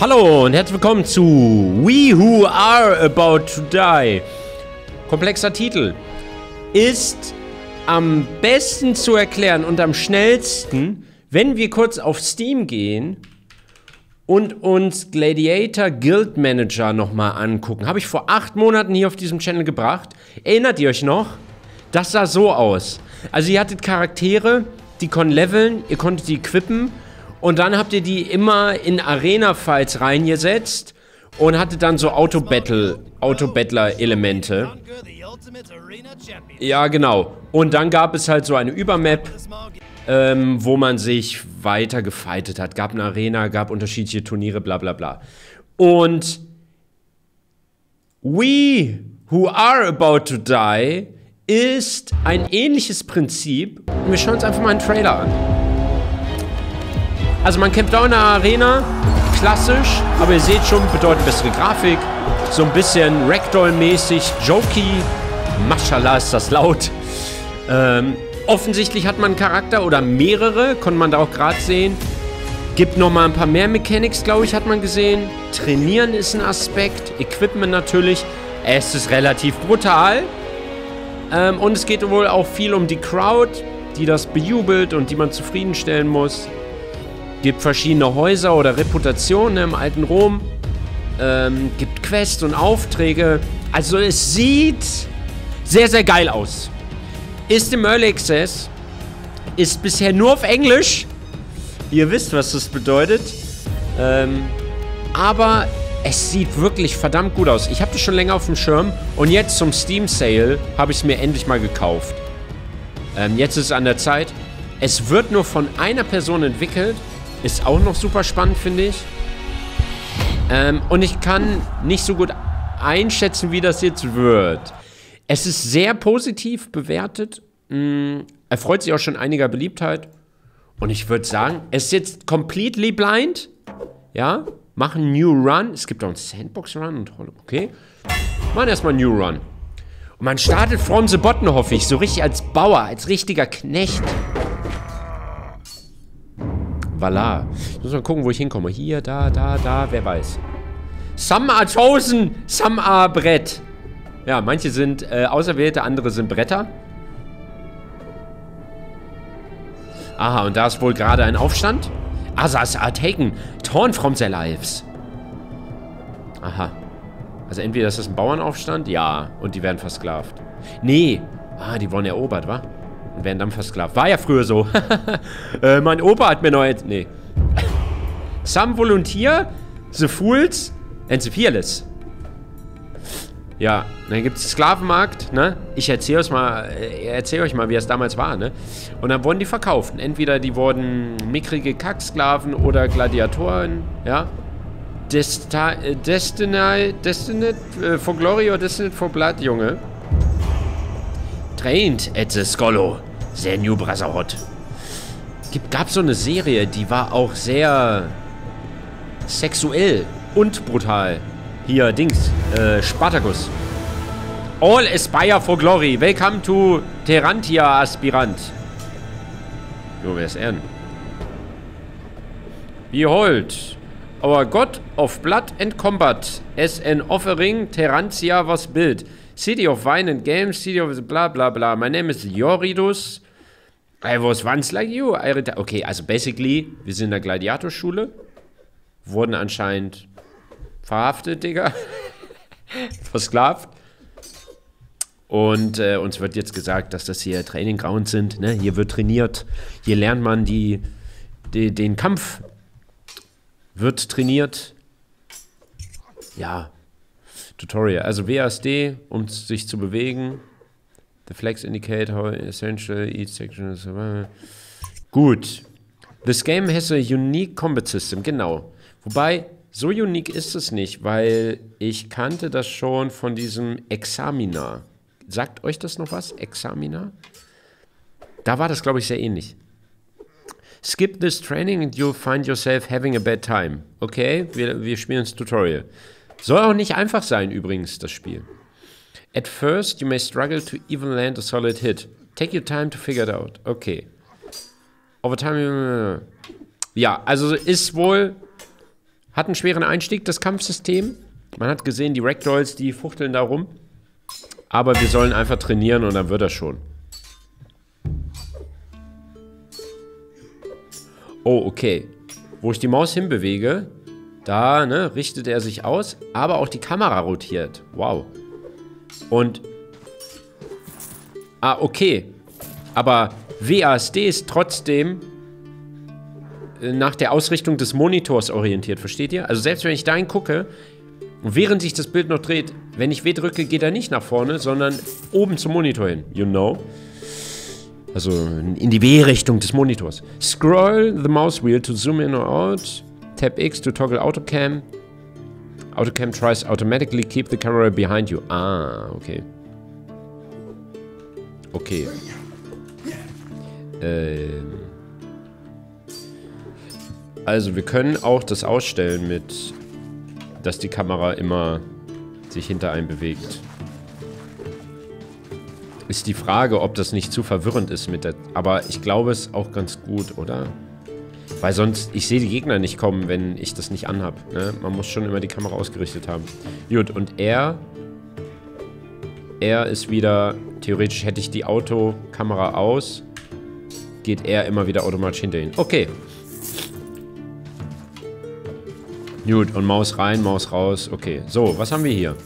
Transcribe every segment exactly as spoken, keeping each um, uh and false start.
Hallo und herzlich willkommen zu We Who Are About To Die. Komplexer Titel. Ist am besten zu erklären und am schnellsten, wenn wir kurz auf Steam gehen und uns Gladiator Guild Manager nochmal angucken. Habe ich vor acht Monaten hier auf diesem Channel gebracht. Erinnert ihr euch noch? Das sah so aus. Also ihr hattet Charaktere, die konnten leveln, ihr konntet die equippen. Und dann habt ihr die immer in Arena-Fights reingesetzt und hattet dann so Auto-Battle, Auto-Battler-Elemente. Ja, genau. Und dann gab es halt so eine Übermap, ähm, wo man sich weiter gefightet hat. Gab eine Arena, gab unterschiedliche Turniere, bla bla bla. Und We Who Are About To Die ist ein ähnliches Prinzip. Und wir schauen uns einfach mal einen Trailer an. Also man kämpft auch in der Arena, klassisch, aber ihr seht schon, bedeutet bessere Grafik, so ein bisschen Ragdoll-mäßig, jokey, Maschallah ist das laut. Ähm, offensichtlich hat man einen Charakter oder mehrere, konnte man da auch gerade sehen. Gibt nochmal ein paar mehr Mechanics, glaube ich, hat man gesehen. Trainieren ist ein Aspekt, Equipment natürlich, es ist relativ brutal. Ähm, und es geht wohl auch viel um die Crowd, die das bejubelt und die man zufriedenstellen muss. Gibt verschiedene Häuser oder Reputationen im alten Rom. Ähm, gibt Quests und Aufträge. Also es sieht sehr, sehr geil aus. Ist im Early Access. Ist bisher nur auf Englisch. Ihr wisst, was das bedeutet. Ähm, aber es sieht wirklich verdammt gut aus. Ich habe das schon länger auf dem Schirm. Und jetzt zum Steam Sale habe ich es mir endlich mal gekauft. Ähm, jetzt ist es an der Zeit. Es wird nur von einer Person entwickelt. Ist auch noch super spannend, finde ich. Ähm, und ich kann nicht so gut einschätzen, wie das jetzt wird. Es ist sehr positiv bewertet. Mm, erfreut sich auch schon einiger Beliebtheit. Und ich würde sagen, es ist jetzt completely blind. Ja, machen einen New Run. Es gibt auch einen Sandbox-Run und Hollow. Okay. Machen erstmal einen New Run. Und man startet from the bottom, hoffe ich. So richtig als Bauer, als richtiger Knecht. Voilà. Ich muss mal gucken, wo ich hinkomme. Hier, da, da, da, wer weiß. Some are chosen, some are Brett. Ja, manche sind äh, Auserwählte, andere sind Bretter. Aha, und da ist wohl gerade ein Aufstand. Others are taken, torn from their lives. Aha. Also entweder ist das ein Bauernaufstand, ja, und die werden versklavt. Nee, ah, die wurden erobert, wa? Und werden dann versklavt. War ja früher so. äh, mein Opa hat mir neu... Nee. Some volunteer, the fools and the fearless. Ja, dann gibt es den Sklavenmarkt, ne? Ich erzähle euch mal, erzähl euch mal, wie es damals war, ne? Und dann wurden die verkauft. Entweder die wurden mickrige Kacksklaven oder Gladiatoren, ja? Desta Destiny, Destinate for Glory oder Destinate for Blood, Junge. Trained at the Scholae. Sehr New Brotherhood. Gibt, gab so eine Serie, die war auch sehr sexuell und brutal. Hier, Dings, äh, Spartacus. All aspire for glory. Welcome to Terrantia, Aspirant. Jo, wer ist er denn? Behold, our God of Blood and Combat as an offering Terrantia was built. City of Wine and Games, City of the bla bla bla. My name is Iuridus. I was once like you. I okay, also basically, wir sind in der Gladiatorschule. Wurden anscheinend verhaftet, Digga. Versklavt. Und äh, uns wird jetzt gesagt, dass das hier Training Grounds sind. Ne? Hier wird trainiert. Hier lernt man die, die, den Kampf. Wird trainiert. Ja. Tutorial. Also W A S D, um sich zu bewegen. The flags indicate how essential each section is. Gut. This game has a unique combat system. Genau. Wobei, so unique ist es nicht, weil ich kannte das schon von diesem Examiner. Sagt euch das noch was? Examiner? Da war das, glaube ich, sehr ähnlich. Skip this training and you'll find yourself having a bad time. Okay, wir, wir spielen das Tutorial. Soll auch nicht einfach sein, übrigens, das Spiel. At first, you may struggle to even land a solid hit. Take your time to figure it out. Okay. Over time... Ja, also ist wohl... Hat einen schweren Einstieg, das Kampfsystem. Man hat gesehen, die Ragdolls, die fuchteln da rum. Aber wir sollen einfach trainieren und dann wird das schon. Oh, okay. Wo ich die Maus hinbewege, da, ne, richtet er sich aus. Aber auch die Kamera rotiert. Wow. Und... Ah, okay. Aber W A S D ist trotzdem nach der Ausrichtung des Monitors orientiert, versteht ihr? Also selbst wenn ich da hingucke, während sich das Bild noch dreht, wenn ich W drücke, geht er nicht nach vorne, sondern oben zum Monitor hin, you know? Also in die W-Richtung des Monitors. Scroll the mouse wheel to zoom in or out. Tap X to toggle Autocam. Autocam tries automatically keep the camera behind you. Ah, okay. Okay. Ähm. Also wir können auch das ausstellen mit, dass die Kamera immer sich hinter einem bewegt. Ist die Frage, ob das nicht zu verwirrend ist mit der... Aber ich glaube es auch ganz gut, oder? Weil sonst, ich sehe die Gegner nicht kommen, wenn ich das nicht anhab. Ne? Man muss schon immer die Kamera ausgerichtet haben. Gut, und er... Er ist wieder... Theoretisch hätte ich die Autokamera aus, geht er immer wieder automatisch hinter ihn. Okay. Gut, und Maus rein, Maus raus. Okay, so, was haben wir hier?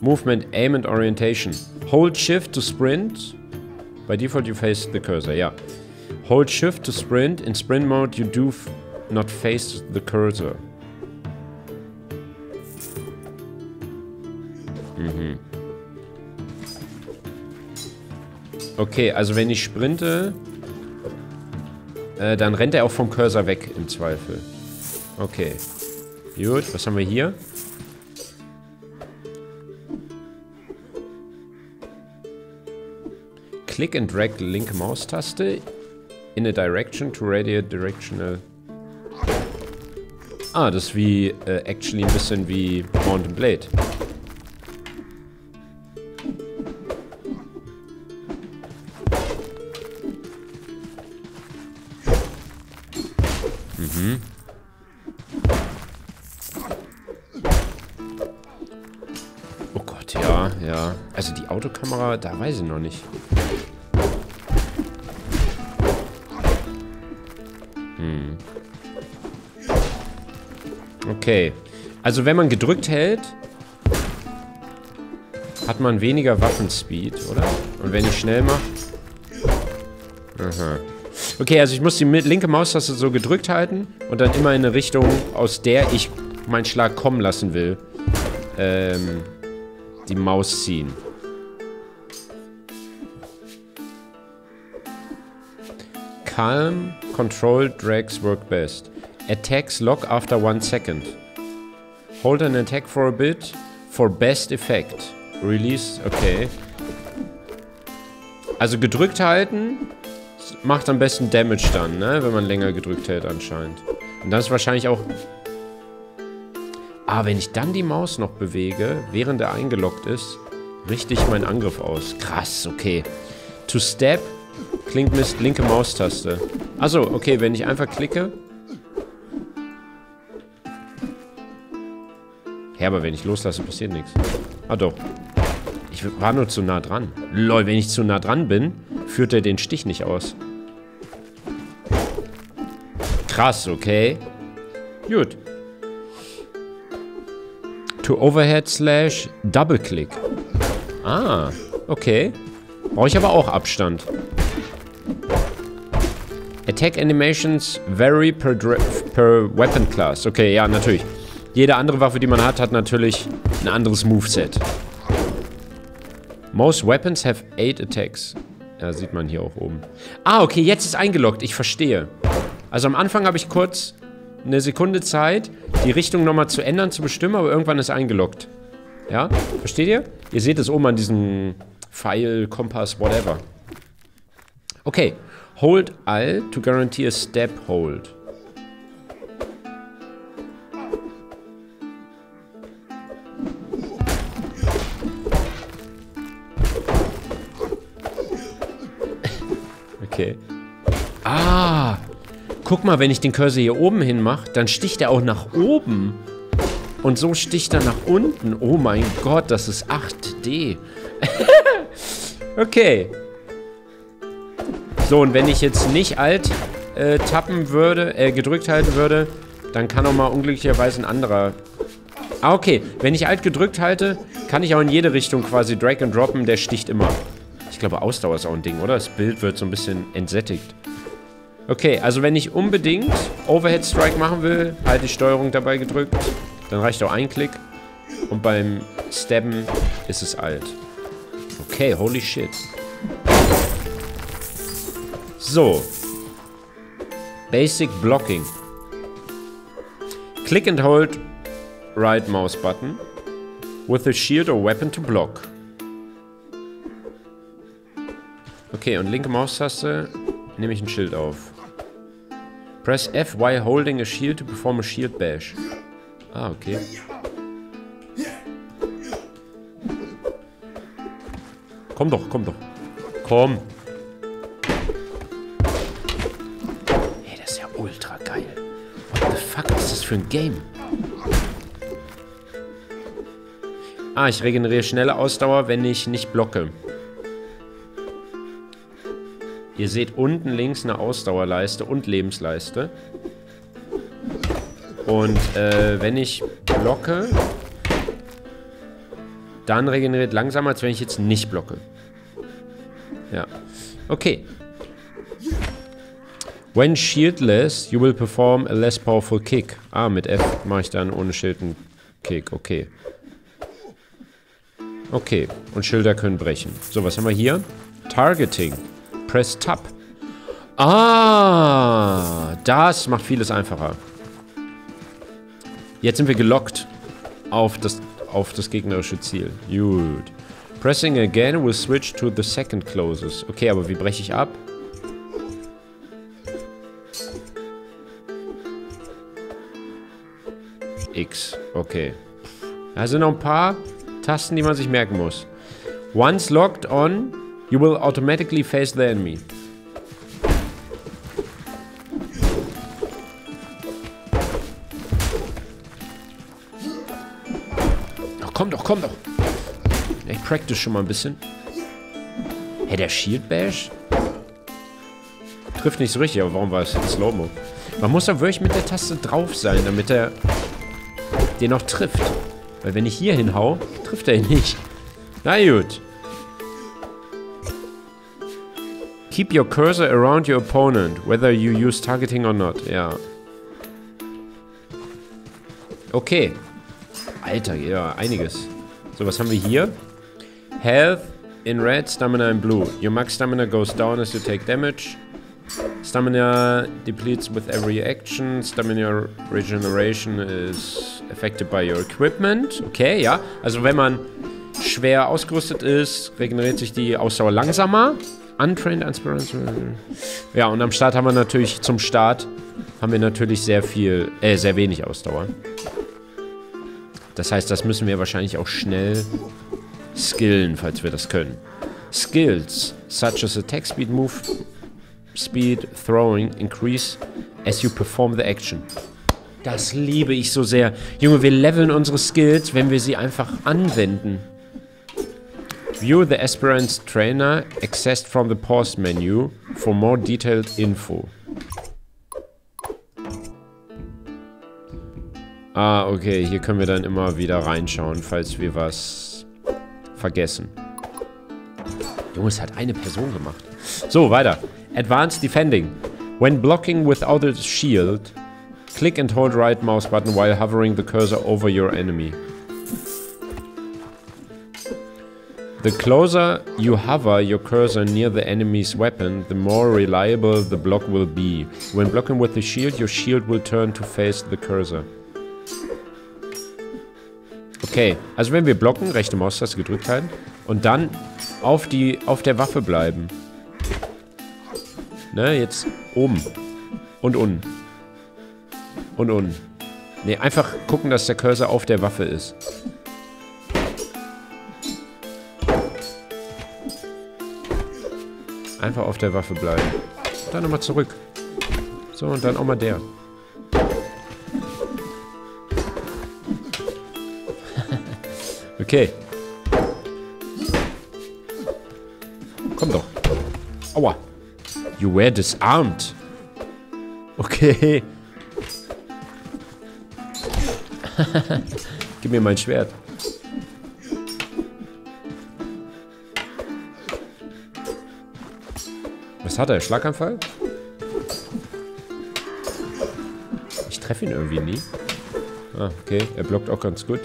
Movement, Aim and Orientation. Hold Shift to Sprint. By default you face the cursor, ja. Hold Shift to Sprint. In Sprint Mode you do not face the cursor. Mhm. Okay, also wenn ich sprinte, äh, dann rennt er auch vom Cursor weg, im Zweifel. Okay. Gut, was haben wir hier? Click and drag linke Maustaste in a direction to radiate directional... Ah, das ist wie, äh, actually ein bisschen wie Mount and Blade. Autokamera, da weiß ich noch nicht. Hm. Okay. Also wenn man gedrückt hält, hat man weniger Waffenspeed, oder? Und wenn ich schnell mache... Aha. Okay, also ich muss die linke Maustaste so gedrückt halten und dann immer in eine Richtung, aus der ich meinen Schlag kommen lassen will, ähm, die Maus ziehen. Calm, control, drags work best. Attacks lock after one second. Hold an attack for a bit for best effect. Release, okay. Also gedrückt halten macht am besten Damage dann, ne? Wenn man länger gedrückt hält anscheinend. Und das ist wahrscheinlich auch... Ah, wenn ich dann die Maus noch bewege, während er eingeloggt ist, richte ich meinen Angriff aus. Krass, okay. To step... Klingt Mist, linke Maustaste. Achso, okay, wenn ich einfach klicke. Ja, aber wenn ich loslasse, passiert nichts. Ah doch. Ich war nur zu nah dran. Lol, wenn ich zu nah dran bin, führt er den Stich nicht aus. Krass, okay. Gut. To overhead slash double click. Ah, okay. Brauche ich aber auch Abstand. Attack Animations vary per, per Weapon Class. Okay, ja, natürlich. Jede andere Waffe, die man hat, hat natürlich ein anderes Moveset. Most Weapons have eight Attacks. Ja, sieht man hier auch oben. Ah, okay, jetzt ist eingeloggt. Ich verstehe. Also am Anfang habe ich kurz eine Sekunde Zeit, die Richtung nochmal zu ändern, zu bestimmen, aber irgendwann ist eingeloggt. Ja, versteht ihr? Ihr seht es oben an diesem Pfeil, Kompass, whatever. Okay. Hold Alt to guarantee a step hold. Okay. Ah! Guck mal, wenn ich den Cursor hier oben hinmache, dann sticht er auch nach oben. Und so sticht er nach unten. Oh mein Gott, das ist acht D. Okay. So, und wenn ich jetzt nicht Alt äh, tappen würde, äh, gedrückt halten würde, dann kann auch mal unglücklicherweise ein anderer... Ah, okay. Wenn ich Alt gedrückt halte, kann ich auch in jede Richtung quasi drag and droppen. Der sticht immer. Ich glaube, Ausdauer ist auch ein Ding, oder? Das Bild wird so ein bisschen entsättigt. Okay, also wenn ich unbedingt Overhead Strike machen will, halte ich Steuerung dabei gedrückt. Dann reicht auch ein Klick. Und beim Stabben ist es Alt. Okay, holy shit. So. Basic Blocking. Click and hold right mouse button with a shield or weapon to block. Okay, und linke Maustaste nehme ich ein Schild auf. Press F while holding a shield to perform a shield bash. Ah, okay. Komm doch, komm doch. Komm. Ey, das ist ja ultra geil. What the fuck ist das für ein Game? Ah, ich regeneriere schnelle Ausdauer, wenn ich nicht blocke. Ihr seht unten links eine Ausdauerleiste und Lebensleiste. Und äh, wenn ich blocke, dann regeneriert langsamer, als wenn ich jetzt nicht blocke. Ja. Okay. When shieldless, you will perform a less powerful kick. Ah, mit F mache ich dann ohne Schild einen Kick. Okay. Okay. Und Schilder können brechen. So, was haben wir hier? Targeting. Press Tab. Ah, das macht vieles einfacher. Jetzt sind wir gelockt auf das, auf das gegnerische Ziel. Gut. Pressing again will switch to the second closest. Okay, aber wie breche ich ab? X. Okay. Also noch ein paar Tasten, die man sich merken muss. Once locked on, you will automatically face the enemy. Komm doch, komm doch. Ich practice schon mal ein bisschen. Hä, der Shield Bash? Trifft nicht so richtig, aber warum war es jetzt Slow-Mo? Man muss da wirklich mit der Taste drauf sein, damit er den noch trifft. Weil wenn ich hier hinhau, trifft er ihn nicht. Na gut. Keep your cursor around your opponent, whether you use targeting or not. Ja. Okay. Alter, ja, einiges. So, was haben wir hier? Health in red, Stamina in blue. Your max Stamina goes down as you take damage. Stamina depletes with every action. Stamina regeneration is affected by your equipment. Okay, ja. Also, wenn man schwer ausgerüstet ist, regeneriert sich die Ausdauer langsamer. Untrained, Inspiration. Ja, und am Start haben wir natürlich, zum Start, haben wir natürlich sehr viel, äh, sehr wenig Ausdauer. Das heißt, das müssen wir wahrscheinlich auch schnell skillen, falls wir das können. Skills, such as attack speed, move speed, throwing, increase as you perform the action. Das liebe ich so sehr. Junge, wir leveln unsere Skills, wenn wir sie einfach anwenden. View the Aspirant's Trainer, accessed from the Pause menu, for more detailed info. Ah, okay, hier können wir dann immer wieder reinschauen, falls wir was vergessen. Junge, es hat eine Person gemacht. So, weiter. Advanced Defending. When blocking without a shield, click and hold right mouse button while hovering the cursor over your enemy. The closer you hover your cursor near the enemy's weapon, the more reliable the block will be. When blocking with the shield, your shield will turn to face the cursor. Okay, also wenn wir blocken, rechte Maustaste gedrückt halten und dann auf, die, auf der Waffe bleiben. Ne, jetzt oben und unten. Und unten. Ne, einfach gucken, dass der Cursor auf der Waffe ist. Einfach auf der Waffe bleiben. Und dann nochmal zurück. So, und dann auch mal der. Okay. Komm doch. Aua. You were disarmed. Okay. Gib mir mein Schwert. Was hat er? Schlaganfall? Ich treffe ihn irgendwie nie. Ah, okay. Er blockt auch ganz gut.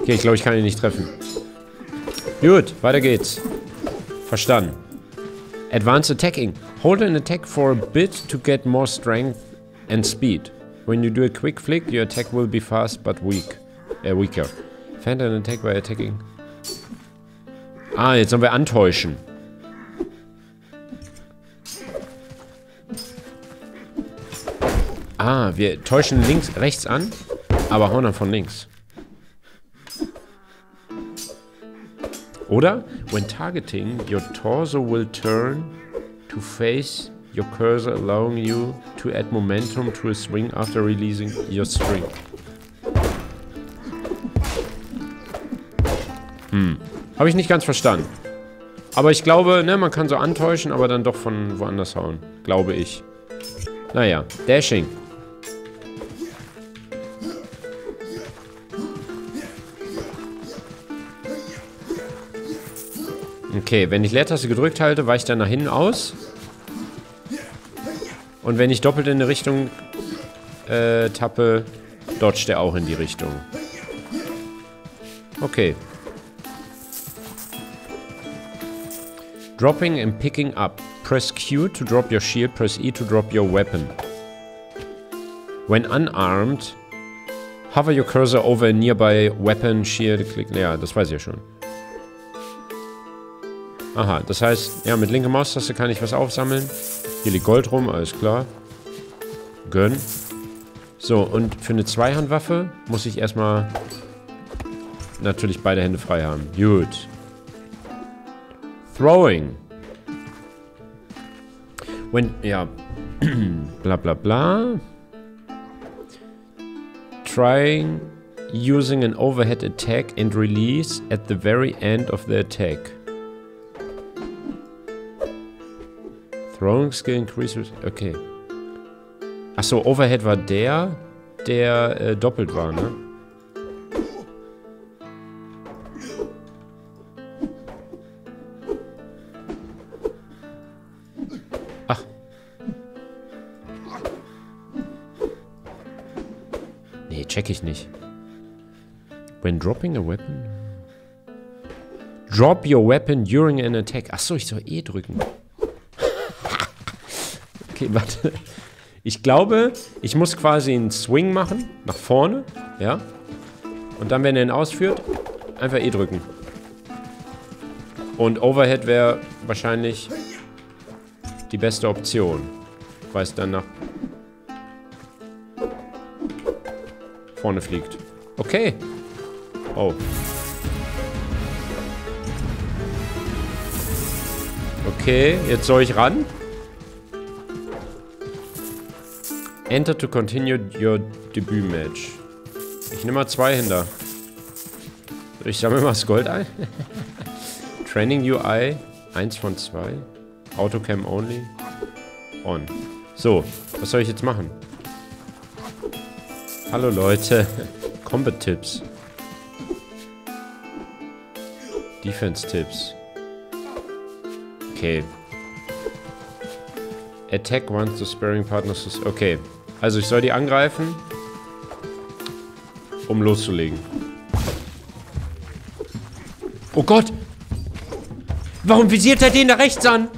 Okay, ich glaube, ich kann ihn nicht treffen. Gut, weiter geht's. Verstanden. Advanced attacking. Hold an attack for a bit to get more strength and speed. When you do a quick flick, your attack will be fast but weak. Äh, weaker. Fend an attack by attacking. Ah, jetzt sollen wir antäuschen. Ah, wir täuschen links, rechts an, aber hauen dann von links. Oder? When targeting, your torso will turn to face your cursor, allowing you to add momentum to a swing after releasing your string. Hm. Habe ich nicht ganz verstanden. Aber ich glaube, ne, man kann so antäuschen, aber dann doch von woanders hauen. Glaube ich. Naja, Dashing. Okay, wenn ich Leertaste gedrückt halte, weiche ich dann nach hinten aus. Und wenn ich doppelt in eine Richtung äh, tappe, dodgt er auch in die Richtung. Okay. Dropping and picking up. Press Q to drop your shield, press E to drop your weapon. When unarmed, hover your cursor over a nearby weapon, shield, click. Ja, das weiß ich ja schon. Aha, das heißt, ja, mit linker Maustaste kann ich was aufsammeln. Hier liegt Gold rum, alles klar. Gönn. So, und für eine Zweihandwaffe muss ich erstmal natürlich beide Hände frei haben. Gut. Throwing. When, ja. Bla bla bla. Trying using an overhead attack and release at the very end of the attack. Throwing Skill Increases. Okay. Achso, Overhead war der, der äh, doppelt war, ne? Ach. Nee, check ich nicht. When dropping a weapon. Drop your weapon during an attack. Achso, ich soll E drücken. Okay, warte. Ich glaube, ich muss quasi einen Swing machen. Nach vorne. Ja. Und dann, wenn er ihn ausführt, einfach E drücken. Und Overhead wäre wahrscheinlich die beste Option. Weil es dann nach vorne fliegt. Okay. Oh. Okay, jetzt soll ich ran. Enter to continue your debut match. Ich nehme mal zwei Händer. Ich sammle mal das Gold ein. Training U I. eins von zwei. Autocam only. On. So, was soll ich jetzt machen? Hallo Leute. Combat Tipps. Defense Tipps. Okay. Attack once the sparring partners is... Okay. Also ich soll die angreifen, um loszulegen. Oh Gott! Warum visiert er den da rechts an?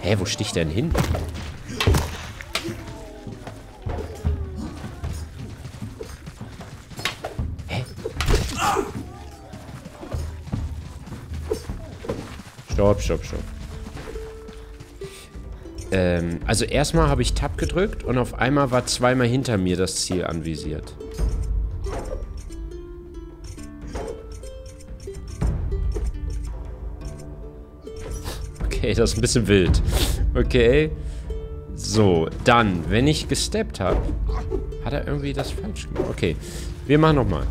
Hä, wo sticht er denn hin? Hä? Stopp, stopp, stopp. Ähm, also erstmal habe ich Tab gedrückt und auf einmal war zweimal hinter mir das Ziel anvisiert. Okay, das ist ein bisschen wild. Okay. So, dann, wenn ich gesteppt habe, hat er irgendwie das falsch gemacht. Okay, wir machen nochmal.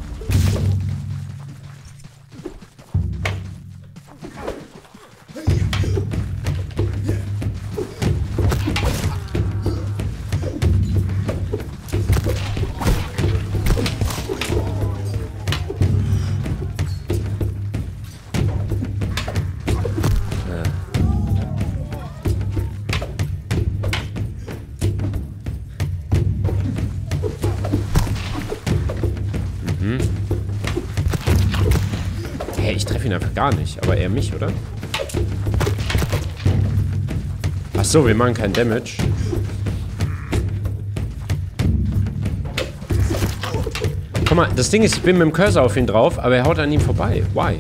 Gar nicht, aber eher mich, oder? Ach so, wir machen keinen Damage. Guck mal, das Ding ist, ich bin mit dem Cursor auf ihn drauf, aber er haut an ihm vorbei. Why?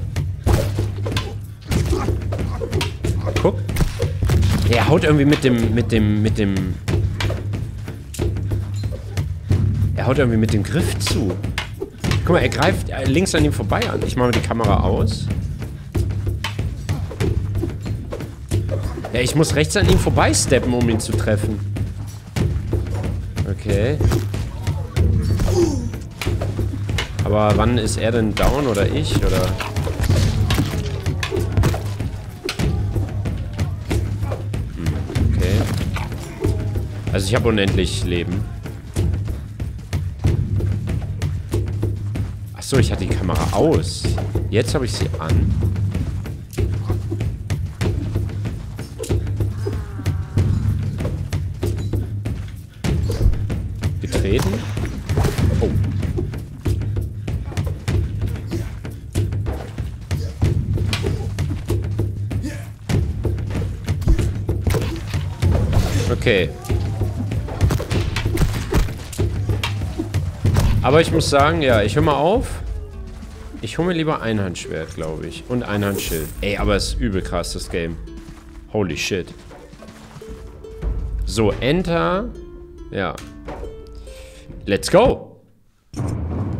Guck. Er haut irgendwie mit dem, mit dem, mit dem... Er haut irgendwie mit dem Griff zu. Guck mal, er greift links an ihm vorbei an. Ich mache mal die Kamera aus. Ja, ich muss rechts an ihm vorbeisteppen, um ihn zu treffen. Okay. Aber wann ist er denn down oder ich? Oder? Hm, okay. Also ich habe unendlich Leben. Achso, ich hatte die Kamera aus. Jetzt habe ich sie an. Oh. Okay. Aber ich muss sagen, ja, ich höre mal auf. Ich hole mir lieber Einhandschwert, glaube ich. Und Einhandschild. Ey, aber es ist übel krass, das Game. Holy shit. So, Enter. Ja. Let's go.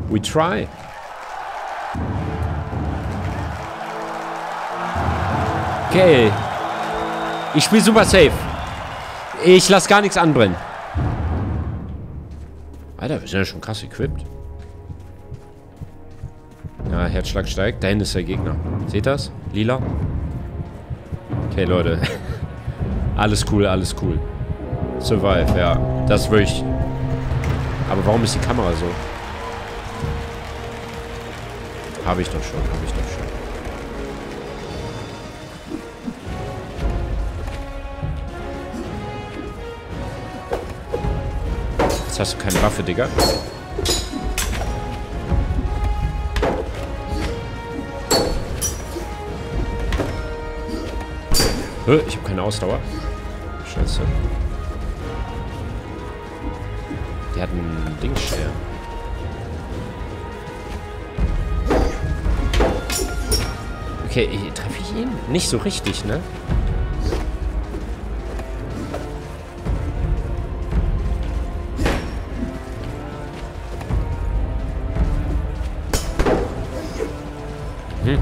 We try. Okay. Ich spiele super safe. Ich lasse gar nichts anbrennen. Alter, wir sind ja schon krass equipped. Ja, Herzschlag steigt. Da hinten ist der Gegner. Seht das? Lila. Okay, Leute. Alles cool, alles cool. Survive, ja. Das würde ich... Aber warum ist die Kamera so? Habe ich doch schon, habe ich doch schon. Jetzt hast du keine Waffe, Digga. Ich habe keine Ausdauer. Scheiße. Der hat ein Dingsschwer. Okay, treffe ich ihn? Nicht so richtig, ne? Hm.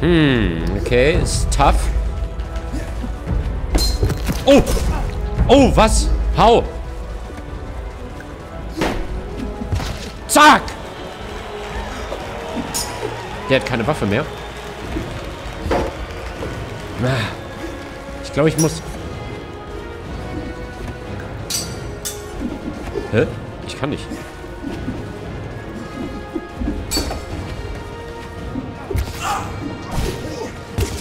Hm. Okay, ist tough. Oh! Oh, was? Hau! Zack! Der hat keine Waffe mehr. Ich glaube, ich muss... Hä? Ich kann nicht.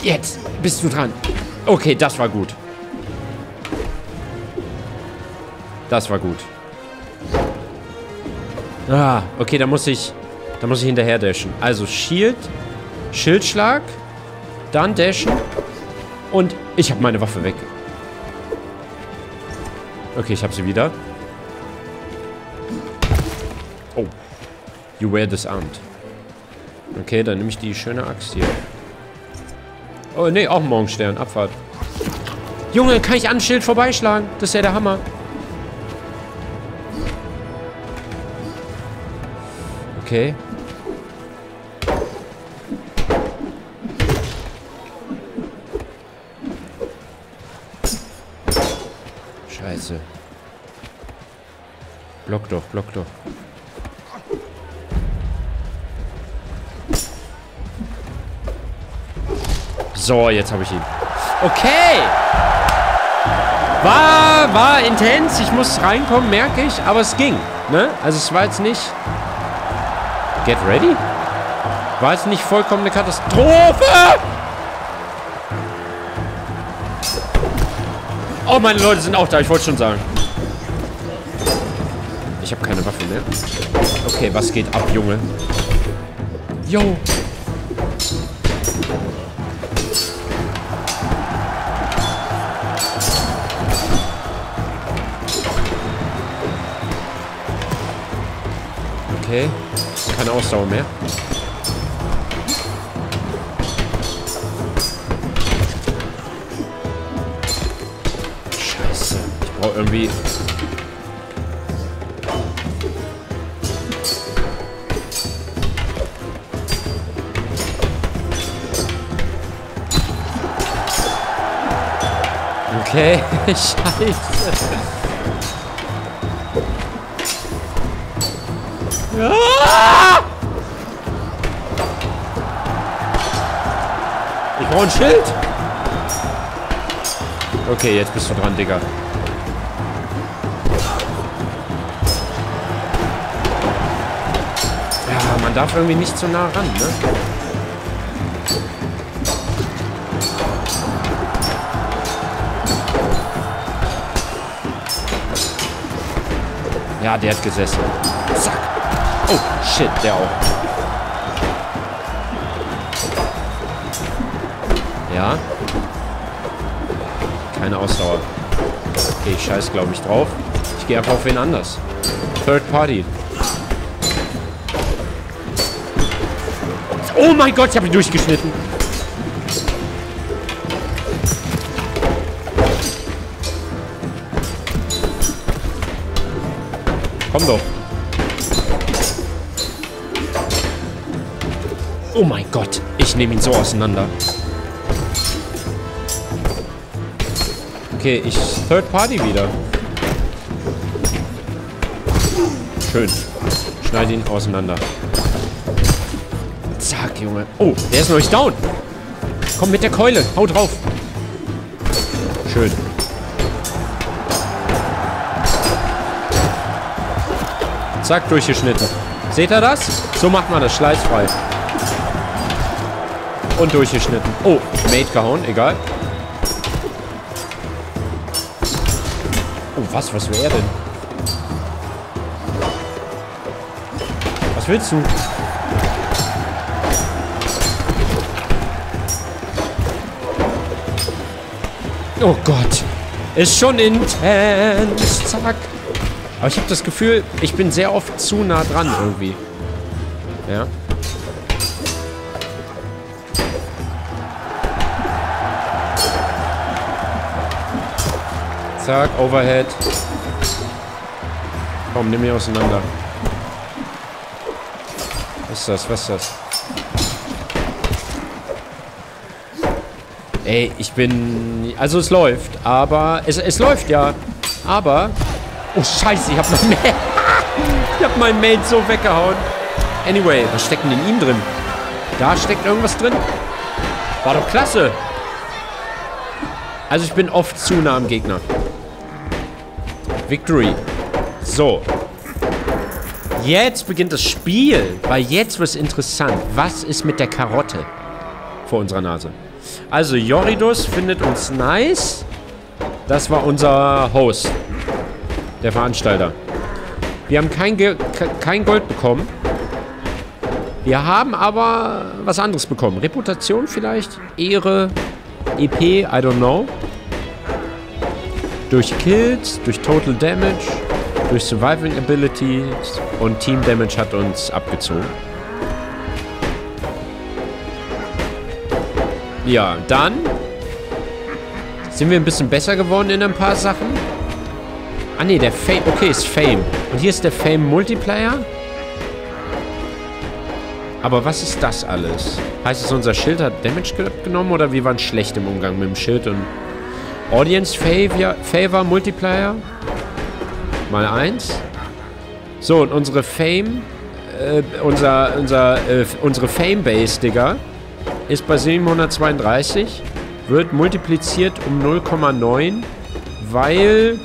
Jetzt bist du dran. Okay, das war gut. Das war gut. Ah, okay, da muss ich... Da muss ich hinterher dashen. Also Shield, Schildschlag, dann dashen und ich habe meine Waffe weg. Okay, ich habe sie wieder. Oh. You were disarmed. Okay, dann nehme ich die schöne Axt hier. Oh, ne, auch ein Morgenstern. Abfahrt. Junge, kann ich an Schild vorbeischlagen? Das ist ja der Hammer. Okay. Scheiße. Block doch, block doch. So, jetzt habe ich ihn. Okay. War, war intens. Ich muss reinkommen, merke ich. Aber es ging. Ne? Also es war jetzt nicht... Get ready? War jetzt nicht vollkommen eine Katastrophe? Oh, meine Leute sind auch da. Ich wollte schon sagen. Ich habe keine Waffe mehr. Okay, was geht ab, Junge? Yo. Okay. Keine Ausdauer mehr. Scheiße. Ich brauche irgendwie... Okay. Scheiße. Ich brauche ein Schild. Okay, jetzt bist du dran, Digga. Ja, man darf irgendwie nicht so nah ran, ne? Ja, der hat gesessen. Zack. Oh, shit, der auch. Ja. Keine Ausdauer. Okay, ich scheiß, glaube ich, drauf. Ich gehe einfach auf wen anders. Third Party. Oh mein Gott, ich habe ihn durchgeschnitten. Komm doch. Oh mein Gott, ich nehme ihn so auseinander. Okay, ich Third Party wieder. Schön. Schneide ihn auseinander. Zack, Junge. Oh, der ist noch nicht down. Komm mit der Keule. Hau drauf. Schön. Zack, durchgeschnitten. Seht ihr das? So macht man das schleißfrei. Und durchgeschnitten. Oh, Mate gehauen, egal. Oh, was? Was wäre er denn? Was willst du? Oh Gott. Ist schon intens. Zack. Aber ich habe das Gefühl, ich bin sehr oft zu nah dran irgendwie. Ja. Zack, Overhead. Komm, nimm mich auseinander. Was ist das? Was ist das? Ey, ich bin... Also es läuft, aber... Es, es läuft ja, aber... Oh scheiße, ich hab mein Mate... ich hab mein Mate so weggehauen. Anyway, was steckt denn in ihm drin? Da steckt irgendwas drin. War doch klasse. Also ich bin oft zu nah am Gegner. Victory. So. Jetzt beginnt das Spiel. Weil jetzt wird es interessant. Was ist mit der Karotte? Vor unserer Nase. Also, Iuridus findet uns nice. Das war unser Host. Der Veranstalter. Wir haben kein, Ge- kein Gold bekommen. Wir haben aber was anderes bekommen. Reputation vielleicht? Ehre? E P? I don't know. Durch Kills, durch Total Damage, durch Surviving Abilities und Team Damage hat uns abgezogen. Ja, dann sind wir ein bisschen besser geworden in ein paar Sachen. Ah ne, der Fame, okay, ist Fame. Und hier ist der Fame Multiplayer. Aber was ist das alles? Heißt es, unser Schild hat Damage genommen oder wir waren schlecht im Umgang mit dem Schild? Und Audience Favor, Favor Multiplier? Mal eins. So, und unsere Fame, äh, unser, unser, äh, unsere Fame-Base, Digga, ist bei siebenhundertzweiunddreißig, wird multipliziert um null Komma neun, weil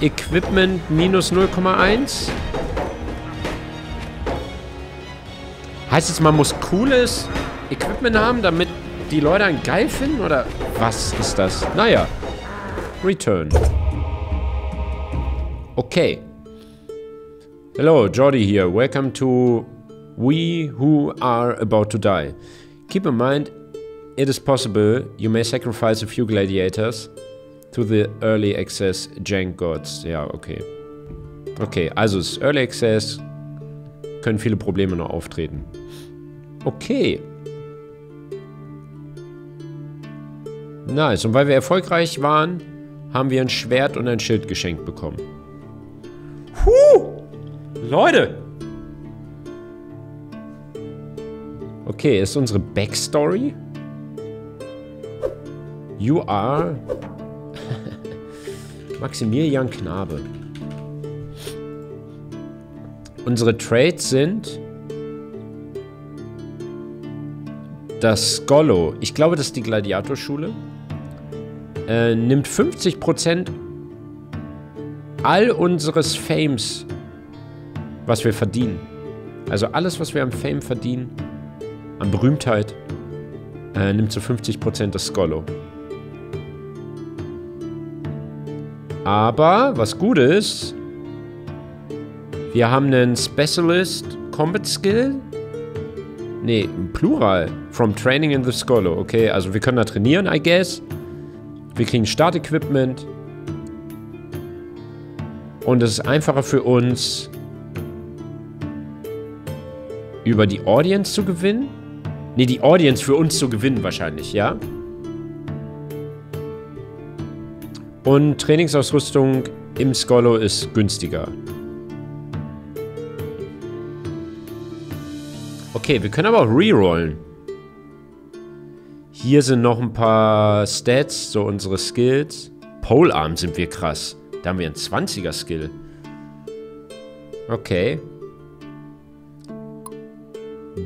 Equipment minus null Komma eins. Heißt jetzt, man muss cooles Equipment haben, damit die Leute einen geil finden? Oder was ist das? Naja. Return. Okay. Hello, Jordi here. Welcome to We Who Are About To Die. Keep in mind, it is possible you may sacrifice a few gladiators to the Early Access Jank Gods. Ja, okay. Okay, also es ist Early Access, können viele Probleme noch auftreten. Okay. Nice. Und weil wir erfolgreich waren, haben wir ein Schwert und ein Schild geschenkt bekommen. Huh! Leute! Okay, ist unsere Backstory? You are... Maximilian Knabe. Unsere Traits sind... Das Scholae. Ich glaube, das ist die Gladiatorschule. Äh, nimmt fünfzig Prozent all unseres Fames, was wir verdienen. Also alles, was wir am Fame verdienen, an Berühmtheit, äh, nimmt zu fünfzig Prozent das Scholae. Aber, was gut ist, wir haben einen Specialist Combat Skill. Ne, Plural. From Training in the Scholae. Okay, also wir können da trainieren, I guess. Wir kriegen Startequipment. Und es ist einfacher für uns, über die Audience zu gewinnen. Ne, die Audience für uns zu gewinnen wahrscheinlich, ja? Und Trainingsausrüstung im Scholae ist günstiger. Okay, wir können aber auch rerollen. Hier sind noch ein paar Stats, so unsere Skills. Polearm sind wir krass. Da haben wir einen zwanziger Skill. Okay.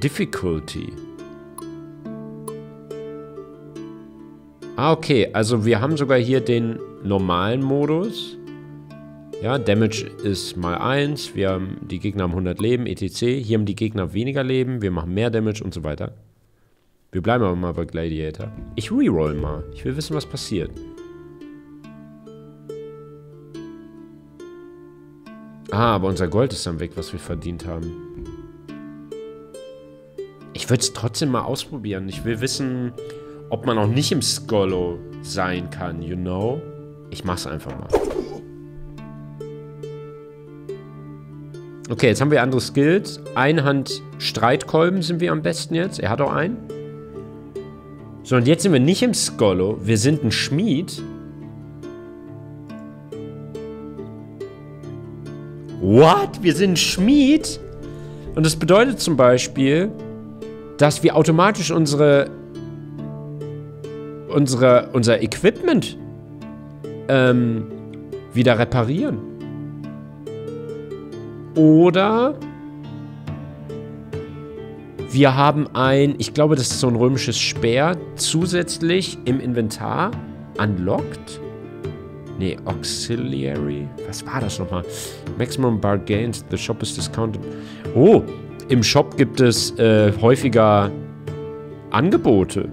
Difficulty. Ah, okay. Also wir haben sogar hier den normalen Modus. Ja, Damage ist mal eins. Wir haben, die Gegner haben hundert Leben, et cetera. Hier haben die Gegner weniger Leben. Wir machen mehr Damage und so weiter. Wir bleiben aber mal bei Gladiator. Ich reroll mal. Ich will wissen, was passiert. Ah, aber unser Gold ist dann weg, was wir verdient haben. Ich würde es trotzdem mal ausprobieren. Ich will wissen, ob man auch nicht im Scholae sein kann, you know? Ich mach's einfach mal. Okay, jetzt haben wir andere Skills. Einhand-Streitkolben sind wir am besten jetzt. Er hat auch einen. So, und jetzt sind wir nicht im Scholae. Wir sind ein Schmied. What? Wir sind ein Schmied? Und das bedeutet zum Beispiel, dass wir automatisch unsere... unsere unser Equipment ähm, wieder reparieren. Oder wir haben ein, ich glaube, das ist so ein römisches Speer, zusätzlich im Inventar unlocked. Ne, Auxiliary. Was war das nochmal? Maximum Bargains, the shop is discounted. Oh, im Shop gibt es äh, häufiger Angebote.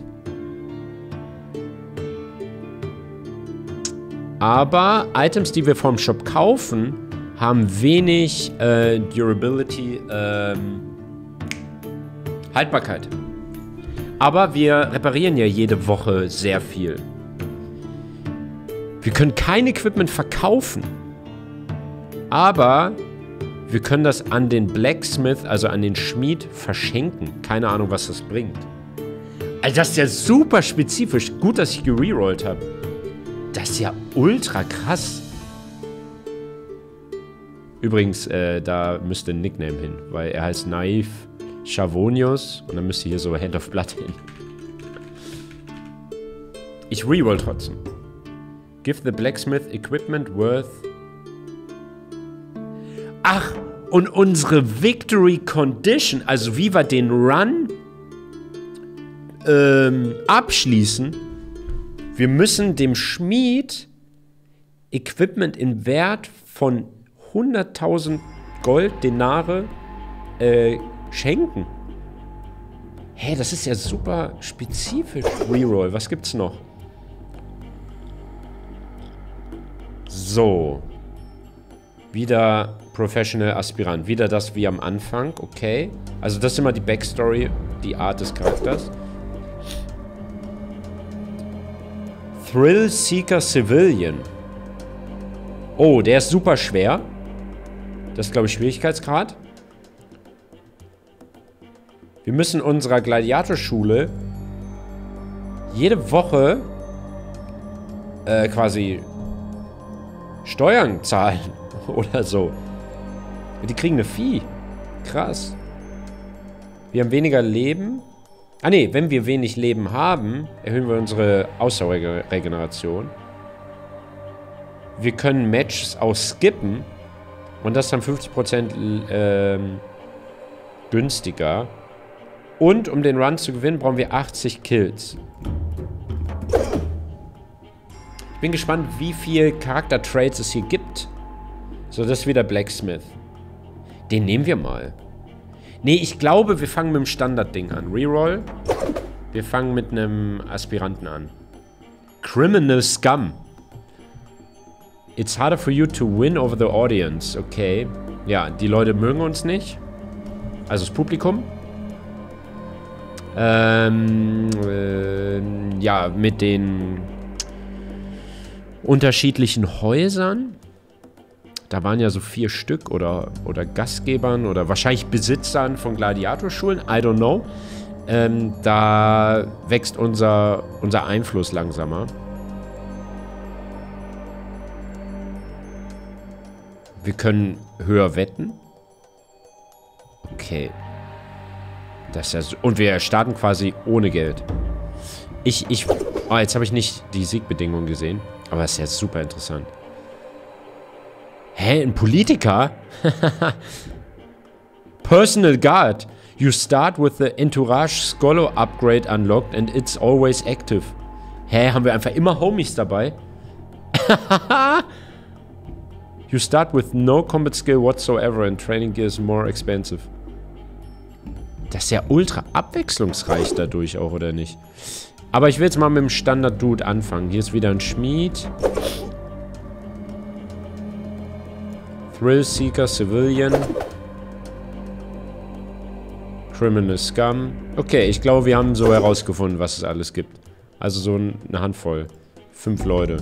Aber Items, die wir vom Shop kaufen, haben wenig äh, Durability, ähm, Haltbarkeit. Aber wir reparieren ja jede Woche sehr viel. Wir können kein Equipment verkaufen. Aber wir können das an den Blacksmith, also an den Schmied, verschenken. Keine Ahnung, was das bringt. Also das ist ja super spezifisch. Gut, dass ich gererollt habe. Das ist ja ultra krass. Übrigens, äh, da müsste ein Nickname hin, weil er heißt Naiv Schavonius. Und dann müsste hier so Hand of Blood hin. Ich reroll trotzdem. Give the blacksmith equipment worth... Ach, und unsere Victory Condition, also wie wir den Run ähm, abschließen, wir müssen dem Schmied Equipment im Wert von hunderttausend Gold-Denare äh, schenken. Hä, hey, das ist ja super spezifisch. Reroll, was gibt's noch? So. Wieder Professional Aspirant. Wieder das wie am Anfang. Okay. Also das ist immer die Backstory, die Art des Charakters. Thrill Seeker Civilian. Oh, der ist super schwer. Das ist, glaube ich, Schwierigkeitsgrad. Wir müssen unserer Gladiatorschule jede Woche äh, quasi Steuern zahlen oder so. Die kriegen eine Vieh. Krass. Wir haben weniger Leben. Ah ne, wenn wir wenig Leben haben, erhöhen wir unsere Ausdauerregeneration. Wir können Matches auch skippen. Und das dann fünfzig Prozent äh, günstiger. Und um den Run zu gewinnen, brauchen wir achtzig Kills. Ich bin gespannt, wie viel Charakter-Traits es hier gibt. So, das ist wieder Blacksmith. Den nehmen wir mal. Nee, ich glaube, wir fangen mit dem Standard-Ding an. Reroll. Wir fangen mit einem Aspiranten an. Criminal Scum. It's harder for you to win over the audience. Okay. Ja, die Leute mögen uns nicht. Also das Publikum. Ähm, äh, ja, mit den unterschiedlichen Häusern. Da waren ja so vier Stück oder, oder Gastgebern oder wahrscheinlich Besitzern von Gladiatorschulen. I don't know. Ähm, da wächst unser, unser Einfluss langsamer. Wir können höher wetten. Okay. Das ist ja so. Und wir starten quasi ohne Geld. Ich, ich... Oh, jetzt habe ich nicht die Siegbedingungen gesehen. Aber das ist ja super interessant. Hä, ein Politiker? Personal Guard. You start with the Entourage Scholae Upgrade unlocked and it's always active. Hä, haben wir einfach immer Homies dabei? You start with no combat skill whatsoever and training gear is more expensive. Das ist ja ultra abwechslungsreich dadurch auch, oder nicht? Aber ich will jetzt mal mit dem Standard-Dude anfangen. Hier ist wieder ein Schmied. Thrill Seeker, Civilian. Criminal Scum. Okay, ich glaube, wir haben so herausgefunden, was es alles gibt. Also so eine Handvoll. Fünf Leute.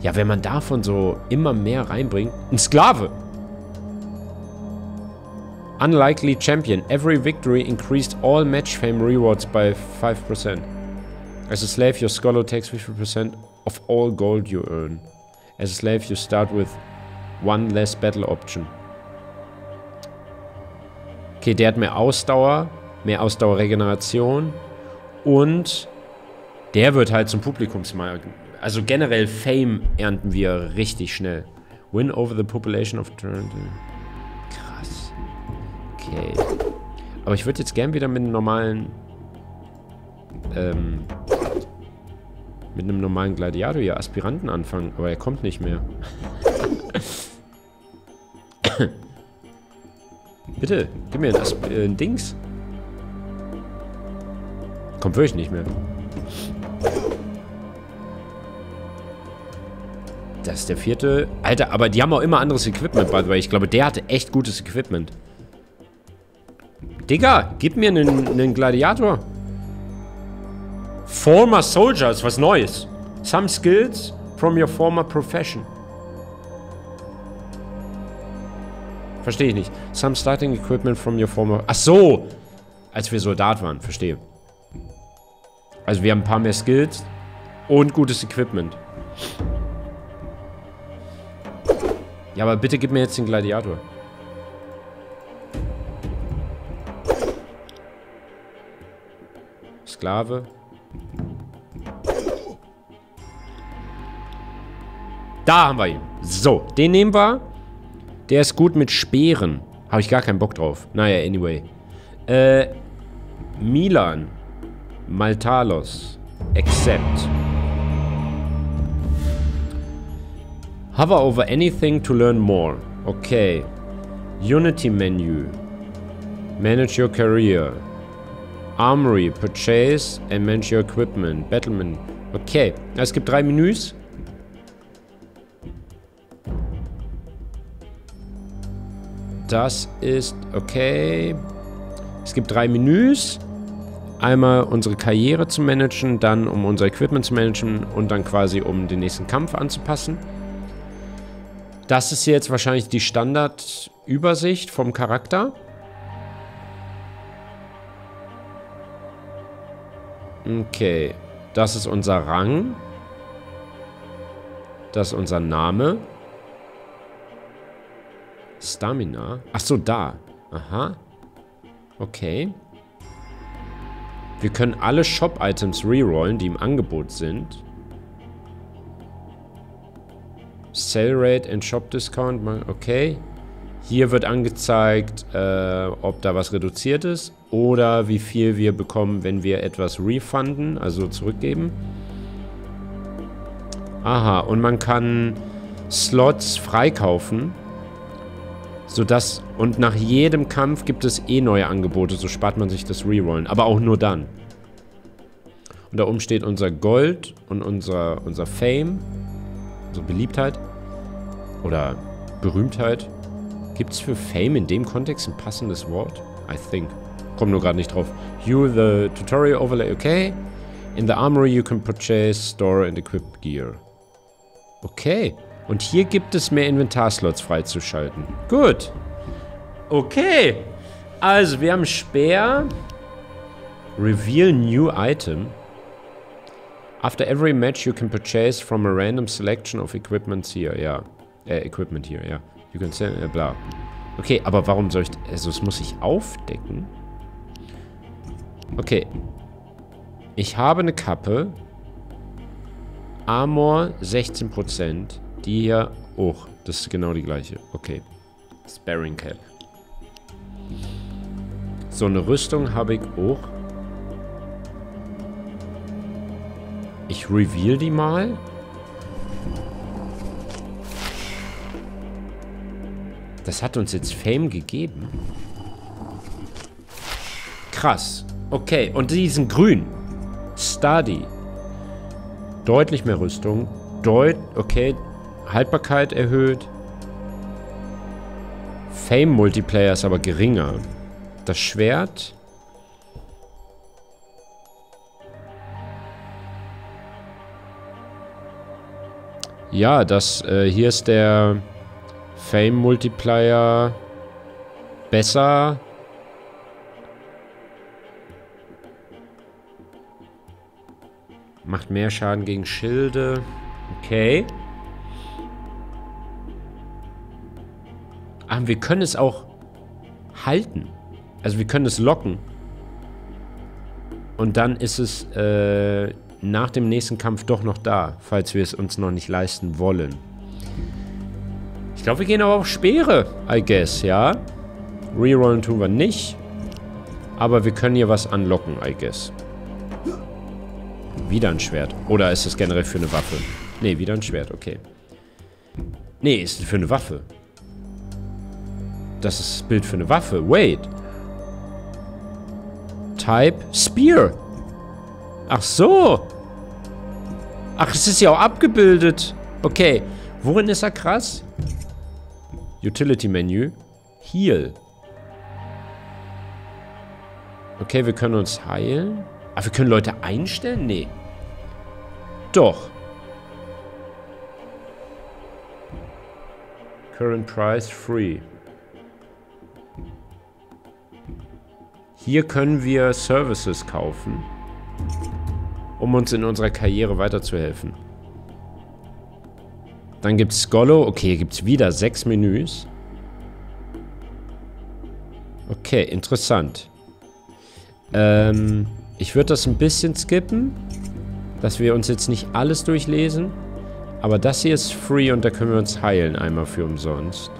Ja, wenn man davon so immer mehr reinbringt. Ein Sklave! Unlikely Champion. Every victory increased all match fame rewards by five percent. As a slave, your Scholae takes fifty percent of all gold you earn. As a slave, you start with one less battle option. Okay, der hat mehr Ausdauer, mehr Ausdauerregeneration und der wird halt zum Publikumsmarkt. Also generell Fame ernten wir richtig schnell. Win over the population of Terrantia. Krass. Okay. Aber ich würde jetzt gern wieder mit einem normalen... Ähm... Mit einem normalen Gladiator, ja, Aspiranten anfangen. Aber er kommt nicht mehr. Bitte, gib mir ein, Asp äh, ein Dings. Kommt wirklich nicht mehr. Das ist der vierte. Alter, aber die haben auch immer anderes Equipment, by the way. Ich glaube, der hatte echt gutes Equipment. Digga, gib mir einen, einen Gladiator. Former Soldier ist was Neues. Some skills from your former profession. Verstehe ich nicht. Some starting equipment from your former... Ach so! Als wir Soldat waren. Verstehe. Also wir haben ein paar mehr Skills und gutes Equipment. Ja, aber bitte gib mir jetzt den Gladiator. Sklave. Da haben wir ihn. So, den nehmen wir. Der ist gut mit Speeren. Habe ich gar keinen Bock drauf. Naja, anyway. Äh, Milan. Maltalos. Accept. Hover over anything to learn more. Okay. Unity Menu. Manage your career. Armory. Purchase and manage your equipment. Battlement. Okay. Es gibt drei Menüs. Das ist okay. Es gibt drei Menüs. Einmal unsere Karriere zu managen, dann um unser Equipment zu managen und dann quasi um den nächsten Kampf anzupassen. Das ist jetzt wahrscheinlich die Standardübersicht vom Charakter. Okay. Das ist unser Rang. Das ist unser Name. Stamina. Ach so, da. Aha. Okay. Wir können alle Shop-Items rerollen, die im Angebot sind. Sell Rate and Shop Discount. Okay. Hier wird angezeigt, äh, ob da was reduziert ist oder wie viel wir bekommen, wenn wir etwas refunden, also zurückgeben. Aha. Und man kann Slots freikaufen. Sodass, und nach jedem Kampf gibt es eh neue Angebote, so spart man sich das Rerollen. Aber auch nur dann. Und da oben steht unser Gold und unser, unser Fame. Unsere Beliebtheit. Oder Berühmtheit. Gibt es für Fame in dem Kontext ein passendes Wort? I think. Komm nur gerade nicht drauf. You the tutorial overlay. Okay. In the armory you can purchase, store and equip gear. Okay. Und hier gibt es mehr Inventarslots freizuschalten. Gut. Okay. Also, wir haben Speer. Reveal new item. After every match you can purchase from a random selection of equipments here. Ja. Äh, Equipment hier, ja. You can sell, äh, bla. Okay, aber warum soll ich... Also, es muss ich aufdecken. Okay. Ich habe eine Kappe. Armor sechzehn Prozent. Die hier auch. Das ist genau die gleiche. Okay. Sparring Cap. So eine Rüstung habe ich auch. Ich reveal die mal. Das hat uns jetzt Fame gegeben. Krass. Okay. Und die sind grün. Study. Deutlich mehr Rüstung. Deut... Okay. Haltbarkeit erhöht. Fame-Multiplayer ist aber geringer. Das Schwert. Ja, das äh, hier ist der Fame-Multiplier besser. Macht mehr Schaden gegen Schilde. Okay. Ach, wir können es auch halten. Also wir können es locken. Und dann ist es äh, nach dem nächsten Kampf doch noch da, falls wir es uns noch nicht leisten wollen. Ich glaube, wir gehen aber auf Speere, I guess, ja. Rerollen tun wir nicht. Aber wir können hier was anlocken, I guess. Wieder ein Schwert. Oder ist das generell für eine Waffe? Nee, wieder ein Schwert, okay. Nee, ist für eine Waffe. Das ist das Bild für eine Waffe. Wait. Type Spear. Ach so. Ach, es ist ja auch abgebildet. Okay. Worin ist er krass? Utility Menü. Heal. Okay, wir können uns heilen. Ah, wir können Leute einstellen? Nee. Doch. Current Price Free. Hier können wir Services kaufen, um uns in unserer Karriere weiterzuhelfen. Dann gibt es Scholae. Okay, hier gibt es wieder sechs Menüs. Okay, interessant. Ähm, Ich würde das ein bisschen skippen, dass wir uns jetzt nicht alles durchlesen. Aber das hier ist free und da können wir uns heilen einmal für umsonst.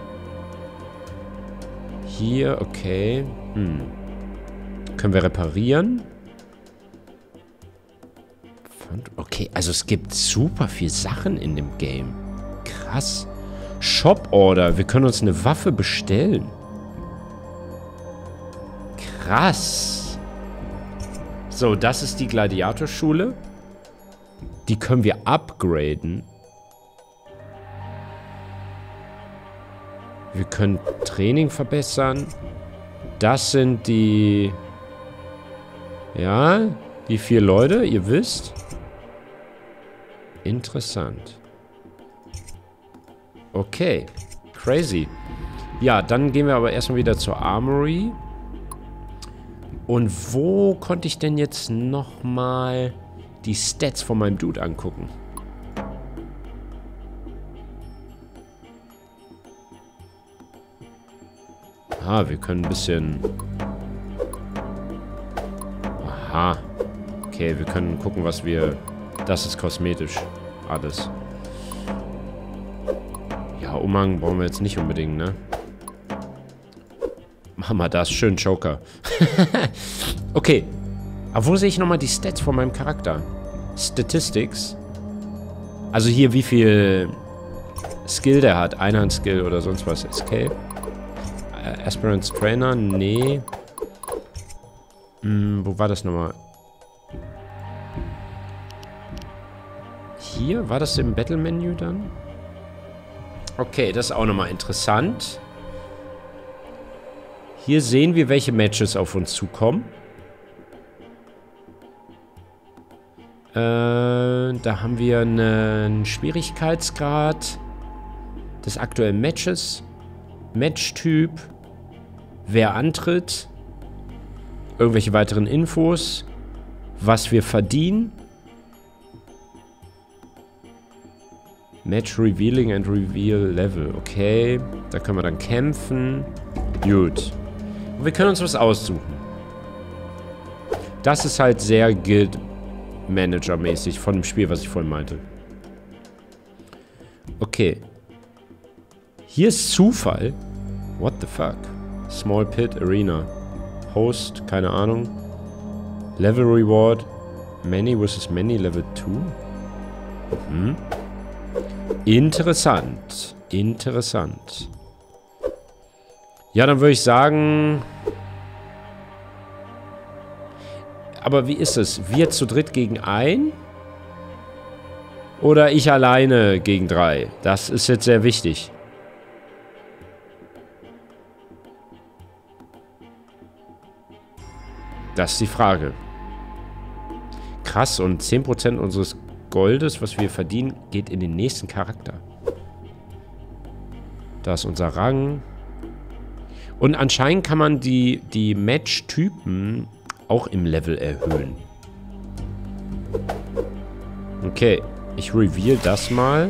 Hier, okay. Hm. Können wir reparieren? Okay, also es gibt super viel Sachen in dem Game. Krass. Shop Order. Wir können uns eine Waffe bestellen. Krass. So, das ist die Gladiatorschule. Die können wir upgraden. Wir können Training verbessern. Das sind die... Ja, die vier Leute, ihr wisst. Interessant. Okay, crazy. Ja, dann gehen wir aber erstmal wieder zur Armory. Und wo konnte ich denn jetzt nochmal die Stats von meinem Dude angucken? Ah, wir können ein bisschen... Aha. Okay, wir können gucken, was wir... Das ist kosmetisch. Alles. Ja, Umhang brauchen wir jetzt nicht unbedingt, ne? Mach mal das. Schön, Joker. Okay. Aber wo sehe ich nochmal die Stats von meinem Charakter? Statistics. Also hier, wie viel Skill der hat. Einhandskill oder sonst was. Escape. Äh, Aspirants Trainer. Nee. Hm, wo war das nochmal? Hier? War das im Battle-Menü dann? Okay, das ist auch nochmal interessant. Hier sehen wir, welche Matches auf uns zukommen. Äh, da haben wir einen Schwierigkeitsgrad des aktuellen Matches, Matchtyp, wer antritt, irgendwelche weiteren Infos, was wir verdienen. Match Revealing and Reveal Level. Okay, da können wir dann kämpfen. Gut. Und wir können uns was aussuchen. Das ist halt sehr Guild Manager mäßig von dem Spiel, was ich vorhin meinte. Okay. Hier ist Zufall. What the fuck? Small Pit Arena. Host, keine Ahnung. Level Reward. Many versus Many Level zwei. Hm. Interessant. Interessant. Ja, dann würde ich sagen... Aber wie ist es? Wir zu dritt gegen ein? Oder ich alleine gegen drei? Das ist jetzt sehr wichtig. Das ist die Frage. Krass, und zehn Prozent unseres Goldes, was wir verdienen, geht in den nächsten Charakter. Da ist unser Rang. Und anscheinend kann man die, die Match-Typen auch im Level erhöhen. Okay, ich reveal das mal.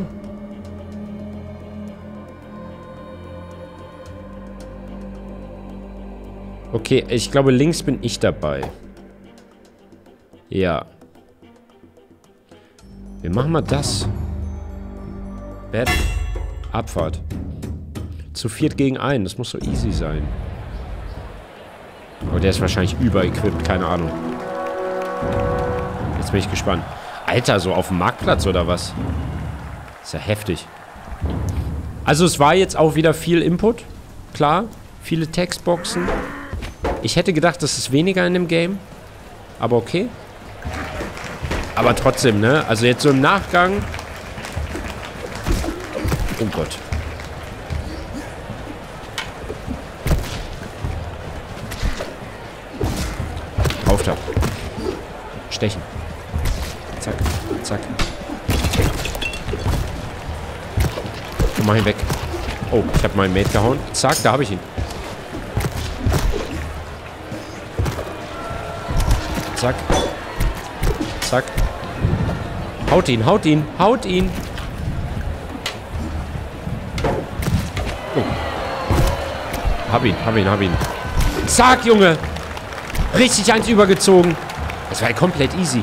Okay, ich glaube, links bin ich dabei. Ja. Wir machen mal das. Bett. Abfahrt. Zu viert gegen einen. Das muss so easy sein. Aber der ist wahrscheinlich überequipped. Keine Ahnung. Jetzt bin ich gespannt. Alter, so auf dem Marktplatz oder was? Ist ja heftig. Also es war jetzt auch wieder viel Input. Klar. Viele Textboxen. Ich hätte gedacht, das ist weniger in dem Game. Aber okay. Aber trotzdem, ne? Also jetzt so im Nachgang. Oh Gott. Auftauchen. Stechen. Zack, zack. Und mach ihn weg. Oh, ich hab meinen Mate gehauen. Zack, da habe ich ihn. Zack. Zack. Haut ihn, haut ihn, haut ihn. Oh. Hab ihn, hab ihn, hab ihn. Zack, Junge. Richtig eins übergezogen. Das war ja komplett easy.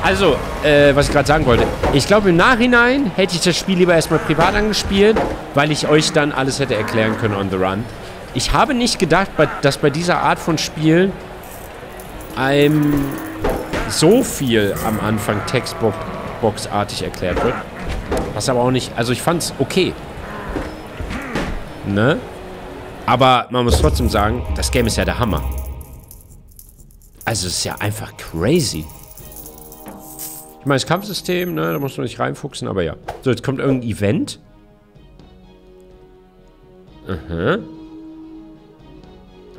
Also, äh, was ich gerade sagen wollte. Ich glaube, im Nachhinein hätte ich das Spiel lieber erstmal privat angespielt, weil ich euch dann alles hätte erklären können on the run. Ich habe nicht gedacht, dass bei dieser Art von Spiel einem so viel am Anfang Textbox-artig erklärt wird. Was aber auch nicht... Also, ich fand's okay. Ne? Aber man muss trotzdem sagen, das Game ist ja der Hammer. Also, es ist ja einfach crazy. Ich meine, das Kampfsystem, ne, da muss man nicht reinfuchsen, aber ja. So, jetzt kommt irgendein Event. Aha.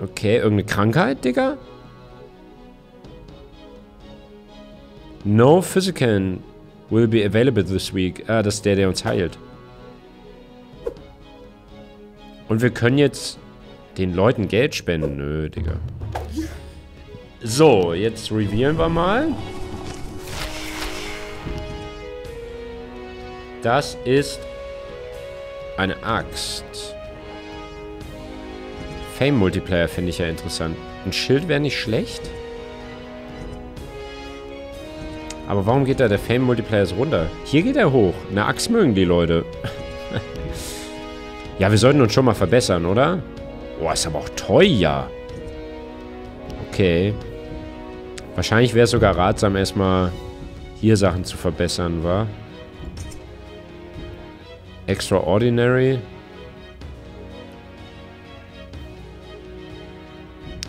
Okay, irgendeine Krankheit, Digga. No Physician will be available this week. Ah, das ist der, der uns heilt. Und wir können jetzt den Leuten Geld spenden. Nö, Digga. So, jetzt revealen wir mal. Das ist eine Axt. Fame-Multiplayer finde ich ja interessant. Ein Schild wäre nicht schlecht. Aber warum geht da der Fame-Multiplayer so runter? Hier geht er hoch. Eine Axt mögen die Leute. Ja, wir sollten uns schon mal verbessern, oder? Boah, ist aber auch teuer. Okay. Wahrscheinlich wäre es sogar ratsam, erstmal hier Sachen zu verbessern, wa? Extraordinary.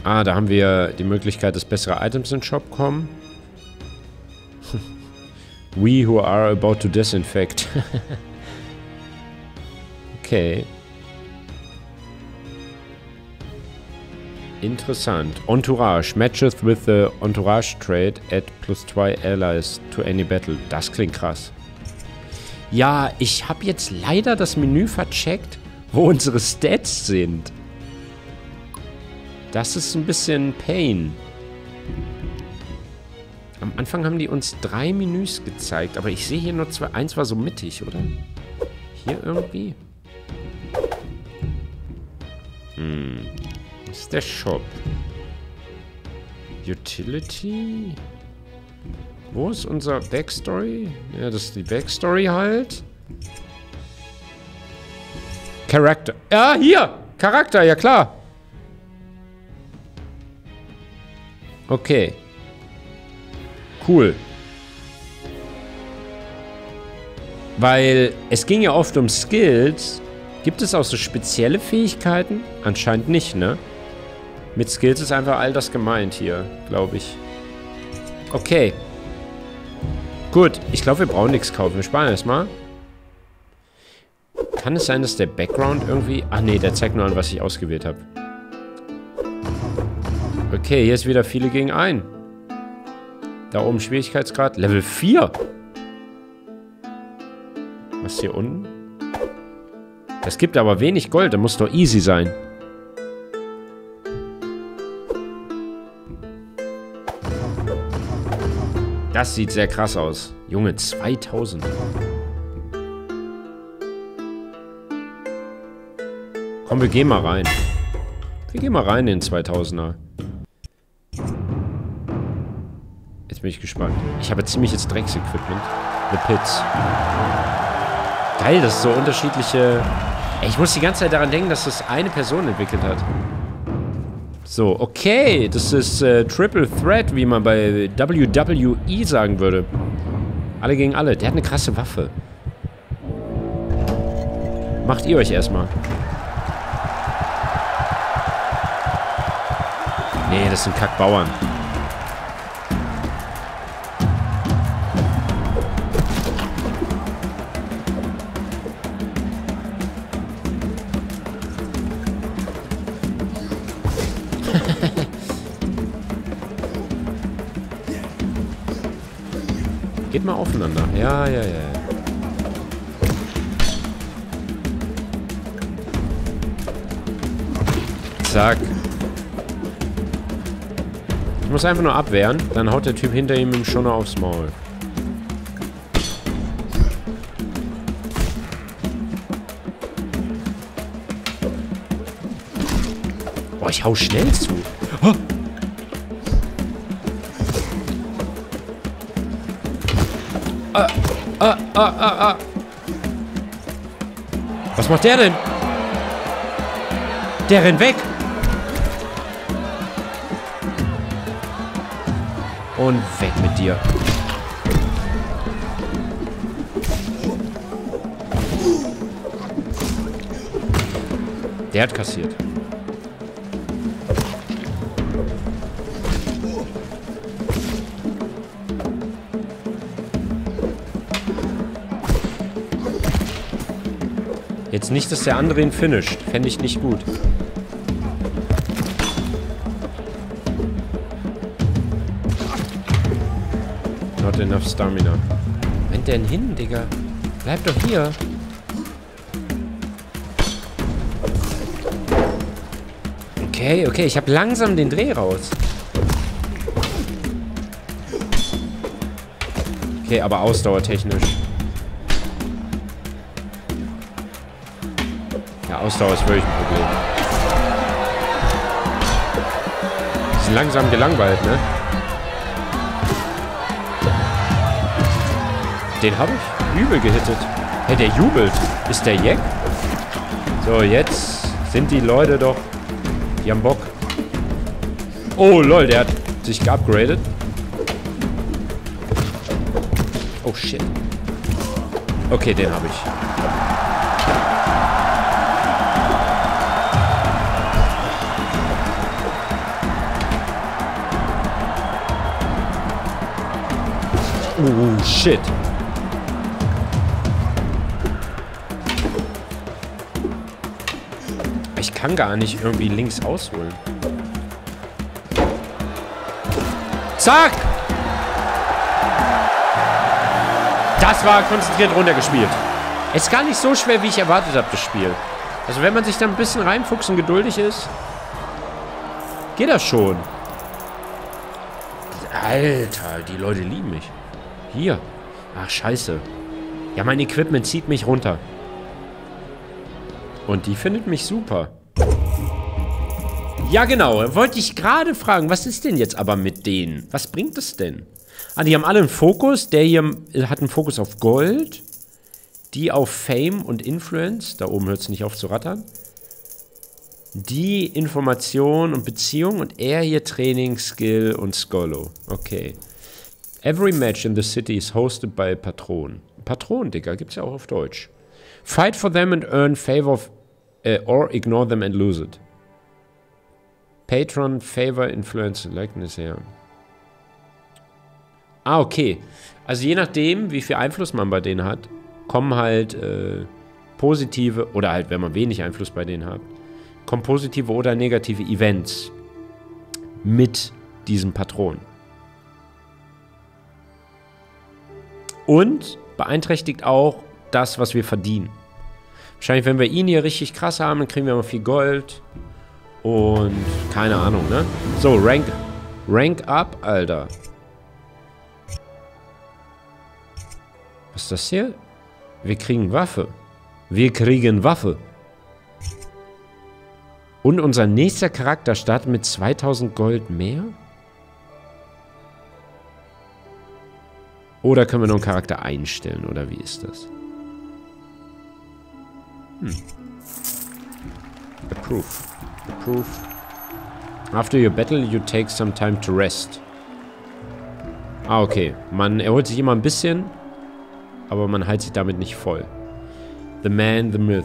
Ah, da haben wir die Möglichkeit, dass bessere Items in den Shop kommen. We Who Are About To Disinfect. Okay. Interessant. Entourage. Matches with the Entourage Trade add plus two allies to any battle. Das klingt krass. Ja, ich habe jetzt leider das Menü vercheckt, wo unsere Stats sind. Das ist ein bisschen Pain. Am Anfang haben die uns drei Menüs gezeigt, aber ich sehe hier nur zwei. Eins war so mittig, oder? Hier irgendwie? Hm. Das ist der Shop. Utility... Wo ist unser Backstory? Ja, das ist die Backstory halt. Charakter. Ah, hier! Charakter, ja klar. Okay. Cool. Weil es ging ja oft um Skills. Gibt es auch so spezielle Fähigkeiten? Anscheinend nicht, ne? Mit Skills ist einfach all das gemeint hier, glaube ich. Okay. Gut, ich glaube, wir brauchen nichts kaufen. Wir sparen erstmal. Kann es sein, dass der Background irgendwie... Ach nee, der zeigt nur an, was ich ausgewählt habe. Okay, hier ist wieder viele gegen einen. Da oben Schwierigkeitsgrad. Level vier. Was ist hier unten? Das gibt aber wenig Gold. Das muss doch easy sein. Das sieht sehr krass aus. Junge, zweitausend. Komm, wir gehen mal rein. Wir gehen mal rein in den zweitausender. Jetzt bin ich gespannt. Ich habe ziemliches Drecksequipment. The Pits. Geil, das ist so unterschiedliche... Ey, ich muss die ganze Zeit daran denken, dass das eine Person entwickelt hat. So, okay, das ist äh, Triple Threat, wie man bei W W E sagen würde. Alle gegen alle. Der hat eine krasse Waffe. Macht ihr euch erstmal. Nee, das sind Kackbauern. Geht mal aufeinander. Ja, ja, ja. Zack. Ich muss einfach nur abwehren. Dann haut der Typ hinter ihm mit dem Schoner aufs Maul. Oh, Oh, ich hau schnell zu. Oh. Ah, ah, ah, ah, ah. Was macht der denn? Der rennt weg. Und weg mit dir. Der hat kassiert. Jetzt nicht, dass der andere ihn finisht. Fände ich nicht gut. Not enough Stamina. Wo rennt der denn hin, Digga? Bleib doch hier. Okay, okay, ich habe langsam den Dreh raus. Okay, aber ausdauertechnisch. Ja, Ausdauer ist wirklich ein Problem. Ist langsam gelangweilt, ne? Den habe ich übel gehittet. Hey, der jubelt. Ist der Jack? So, jetzt sind die Leute doch... Die haben Bock. Oh, lol, der hat sich geupgradet. Oh, shit. Okay, den habe ich. Oh, shit. Ich kann gar nicht irgendwie links ausholen. Zack! Das war konzentriert runtergespielt. Ist gar nicht so schwer, wie ich erwartet habe, das Spiel. Also wenn man sich da ein bisschen reinfuchst und geduldig ist, geht das schon. Alter, die Leute lieben mich. Hier. Ach, scheiße. Ja, mein Equipment zieht mich runter. Und die findet mich super. Ja, genau. Wollte ich gerade fragen, was ist denn jetzt aber mit denen? Was bringt es denn? Ah, die haben alle einen Fokus. Der hier hat einen Fokus auf Gold. Die auf Fame und Influence. Da oben hört es nicht auf zu rattern. Die Information und Beziehung. Und er hier Training, Skill und Scholae. Okay. Every match in the city is hosted by Patron. Patron, Digga. Gibt's ja auch auf Deutsch. Fight for them and earn favor of... Uh, or ignore them and lose it. Patron, Favor, Influence, Likeness, ja. Ah, okay. Also je nachdem, wie viel Einfluss man bei denen hat, kommen halt äh, positive, oder halt, wenn man wenig Einfluss bei denen hat, kommen positive oder negative Events mit diesem Patron. Und beeinträchtigt auch das, was wir verdienen. Wahrscheinlich, wenn wir ihn hier richtig krass haben, dann kriegen wir immer viel Gold. Und keine Ahnung, ne? So, Rank, Rank up, Alter. Was ist das hier? Wir kriegen Waffe. Wir kriegen Waffe. Und unser nächster Charakter startet mit zweitausend Gold mehr? Oder können wir noch einen Charakter einstellen, oder wie ist das? Hm. Approve. Approve. After your battle, you take some time to rest. Ah, okay. Man erholt sich immer ein bisschen, aber man heilt sich damit nicht voll. The man, the myth.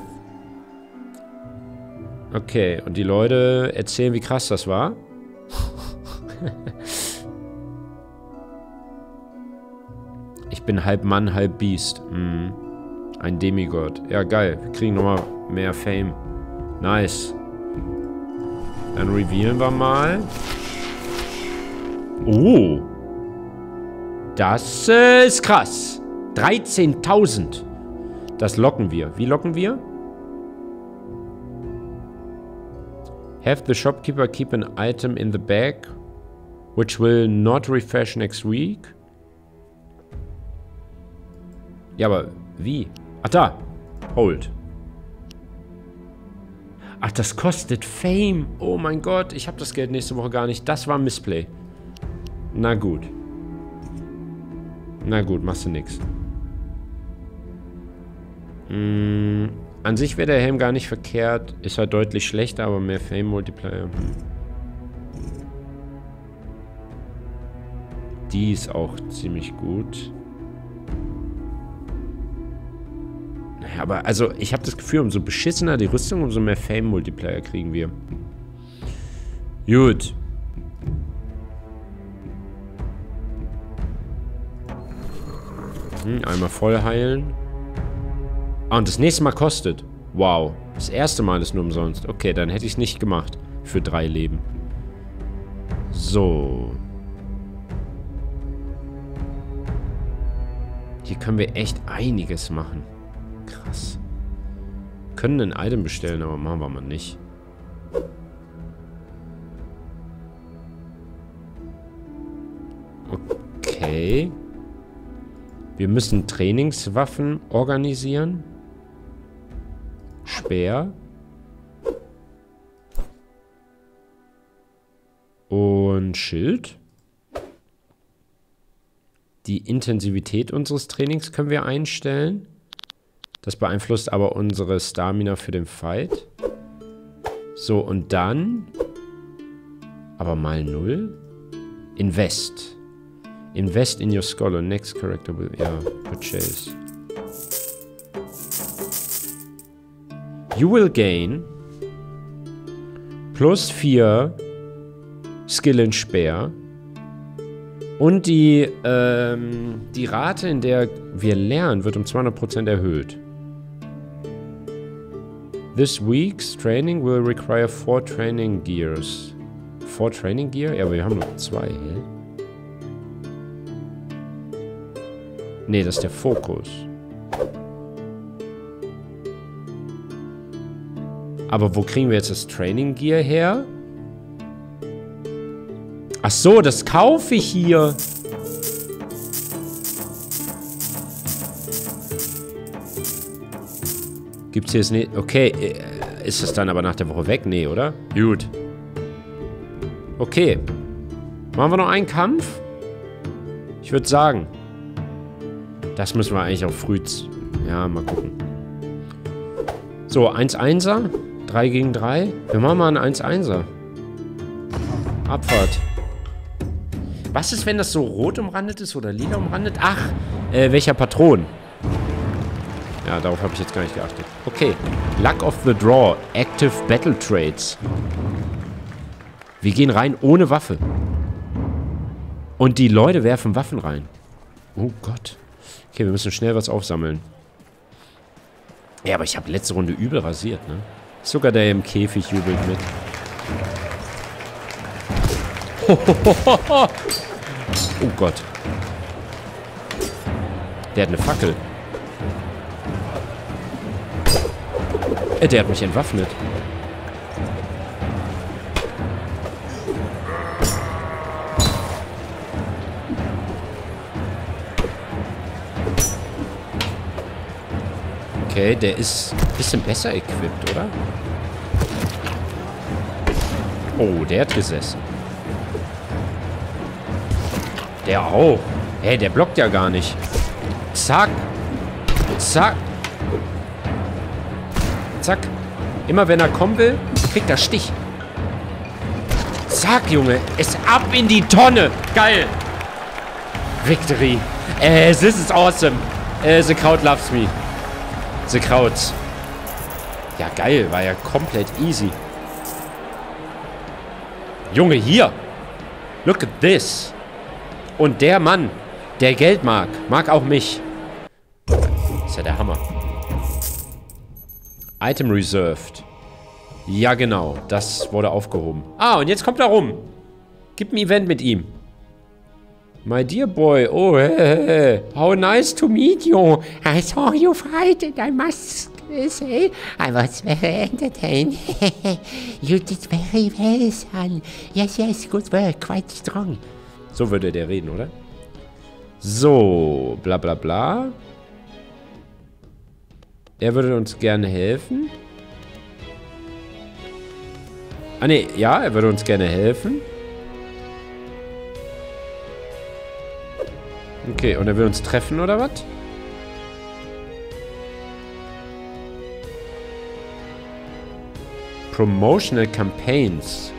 Okay, und die Leute erzählen, wie krass das war. Ich bin halb Mann, halb Biest. Mhm. Ein Demigod. Ja, geil. Wir kriegen nochmal mehr Fame. Nice. Dann revealen wir mal. Oh. Das ist krass. dreizehntausend. Das locken wir. Wie locken wir? Have the shopkeeper keep an item in the bag, which will not refresh next week. Ja, aber wie? Ach da, hold. Ach, das kostet Fame. Oh mein Gott, ich habe das Geld nächste Woche gar nicht. Das war Missplay. Na gut. Na gut, machst du nix. Hm, an sich wäre der Helm gar nicht verkehrt. Ist halt deutlich schlechter, aber mehr Fame Multiplier. Die ist auch ziemlich gut. Aber also, ich habe das Gefühl, umso beschissener die Rüstung, umso mehr Fame-Multiplier kriegen wir. Gut. Hm, einmal voll heilen. Ah, und das nächste Mal kostet. Wow. Das erste Mal ist nur umsonst. Okay, dann hätte ich es nicht gemacht. Für drei Leben. So. Hier können wir echt einiges machen. Krass. Können ein Item bestellen, aber machen wir mal nicht. Okay. Wir müssen Trainingswaffen organisieren. Speer. Und Schild. Die Intensivität unseres Trainings können wir einstellen. Das beeinflusst aber unsere Stamina für den Fight. So, und dann... Aber mal null. Invest. Invest in your Scholar. Next character will... Ja, purchase. You will gain... Plus vier... Skill in Speer. Und die, ähm, die Rate, in der wir lernen, wird um zweihundert Prozent erhöht. This week's training will require four training gears. Four training gear? Ja, aber wir haben noch zwei, hä? Nee, das ist der Fokus. Aber wo kriegen wir jetzt das Training Gear her? Ach so, das kaufe ich hier. Gibt's hier das nächste? Okay, ist das dann aber nach der Woche weg? Nee, oder? Gut. Okay. Machen wir noch einen Kampf? Ich würde sagen. Das müssen wir eigentlich auch früh... Ja, mal gucken. So, eins-Einser. drei gegen drei. Wir machen mal einen eins-Einser. Abfahrt. Was ist, wenn das so rot umrandet ist oder lila umrandet? Ach, äh, welcher Patron? Ja, darauf habe ich jetzt gar nicht geachtet. Okay. Luck of the Draw. Active Battle Trades. Wir gehen rein ohne Waffe. Und die Leute werfen Waffen rein. Oh Gott. Okay, wir müssen schnell was aufsammeln. Ja, aber ich habe letzte Runde übel rasiert, ne? Sogar der im Käfig jubelt mit. Oh Gott. Der hat eine Fackel. Der hat mich entwaffnet. Okay, der ist ein bisschen besser equipped, oder? Oh, der hat gesessen. Der auch. Hey, der blockt ja gar nicht. Zack. Zack. Zack. Immer wenn er kommen will, kriegt er Stich. Zack, Junge. Es ab in die Tonne. Geil. Victory. Äh, this is awesome. Äh, the crowd loves me. The crowd. Ja, geil. War ja komplett easy. Junge, hier. Look at this. Und der Mann, der Geld mag, mag auch mich. Ist ja der Hammer. Item reserved. Ja, genau. Das wurde aufgehoben. Ah, und jetzt kommt er rum. Gib ein Event mit ihm. My dear boy. Oh, hey, hey. How nice to meet you. I saw you fight and I must say I was very entertained. You did very well, son. Yes, yes, good work. Quite strong. So würde der reden, oder? So, bla bla bla. Er würde uns gerne helfen. Ah ne, ja, er würde uns gerne helfen. Okay, und er will uns treffen, oder was? Promotional Campaigns.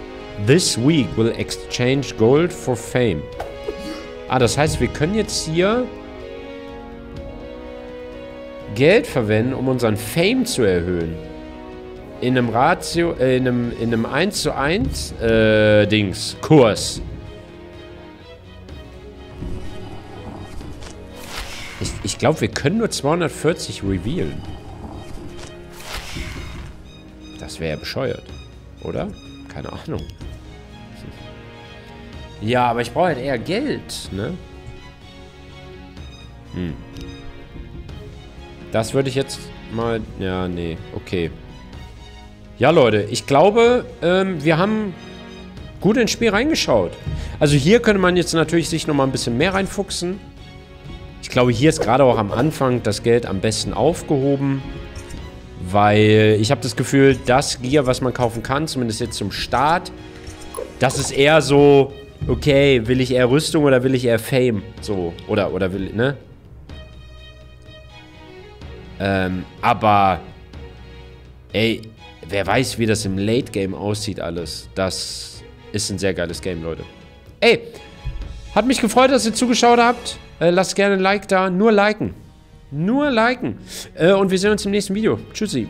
This week will exchange gold for fame. Ah, das heißt, wir können jetzt hier Geld verwenden, um unseren Fame zu erhöhen. In einem Ratio, äh, in einem, in einem eins zu eins, äh, Dings, Kurs. Ich, ich glaube, wir können nur zweihundertvierzig revealen. Das wäre ja bescheuert, oder? Keine Ahnung. Ja, aber ich brauche halt eher Geld, ne? Hm. Das würde ich jetzt mal... Ja, nee, okay. Ja, Leute, ich glaube, ähm, wir haben gut ins Spiel reingeschaut. Also hier könnte man jetzt natürlich sich nochmal ein bisschen mehr reinfuchsen. Ich glaube, hier ist gerade auch am Anfang das Geld am besten aufgehoben. Weil ich habe das Gefühl, das Gear, was man kaufen kann, zumindest jetzt zum Start, das ist eher so, okay, will ich eher Rüstung oder will ich eher Fame? So, oder, oder will, ne? Ähm, aber, ey, wer weiß, wie das im Late Game aussieht alles. Das ist ein sehr geiles Game, Leute. Ey, hat mich gefreut, dass ihr zugeschaut habt. Äh, lasst gerne ein Like da, nur liken. Nur liken. Und wir sehen uns im nächsten Video. Tschüssi.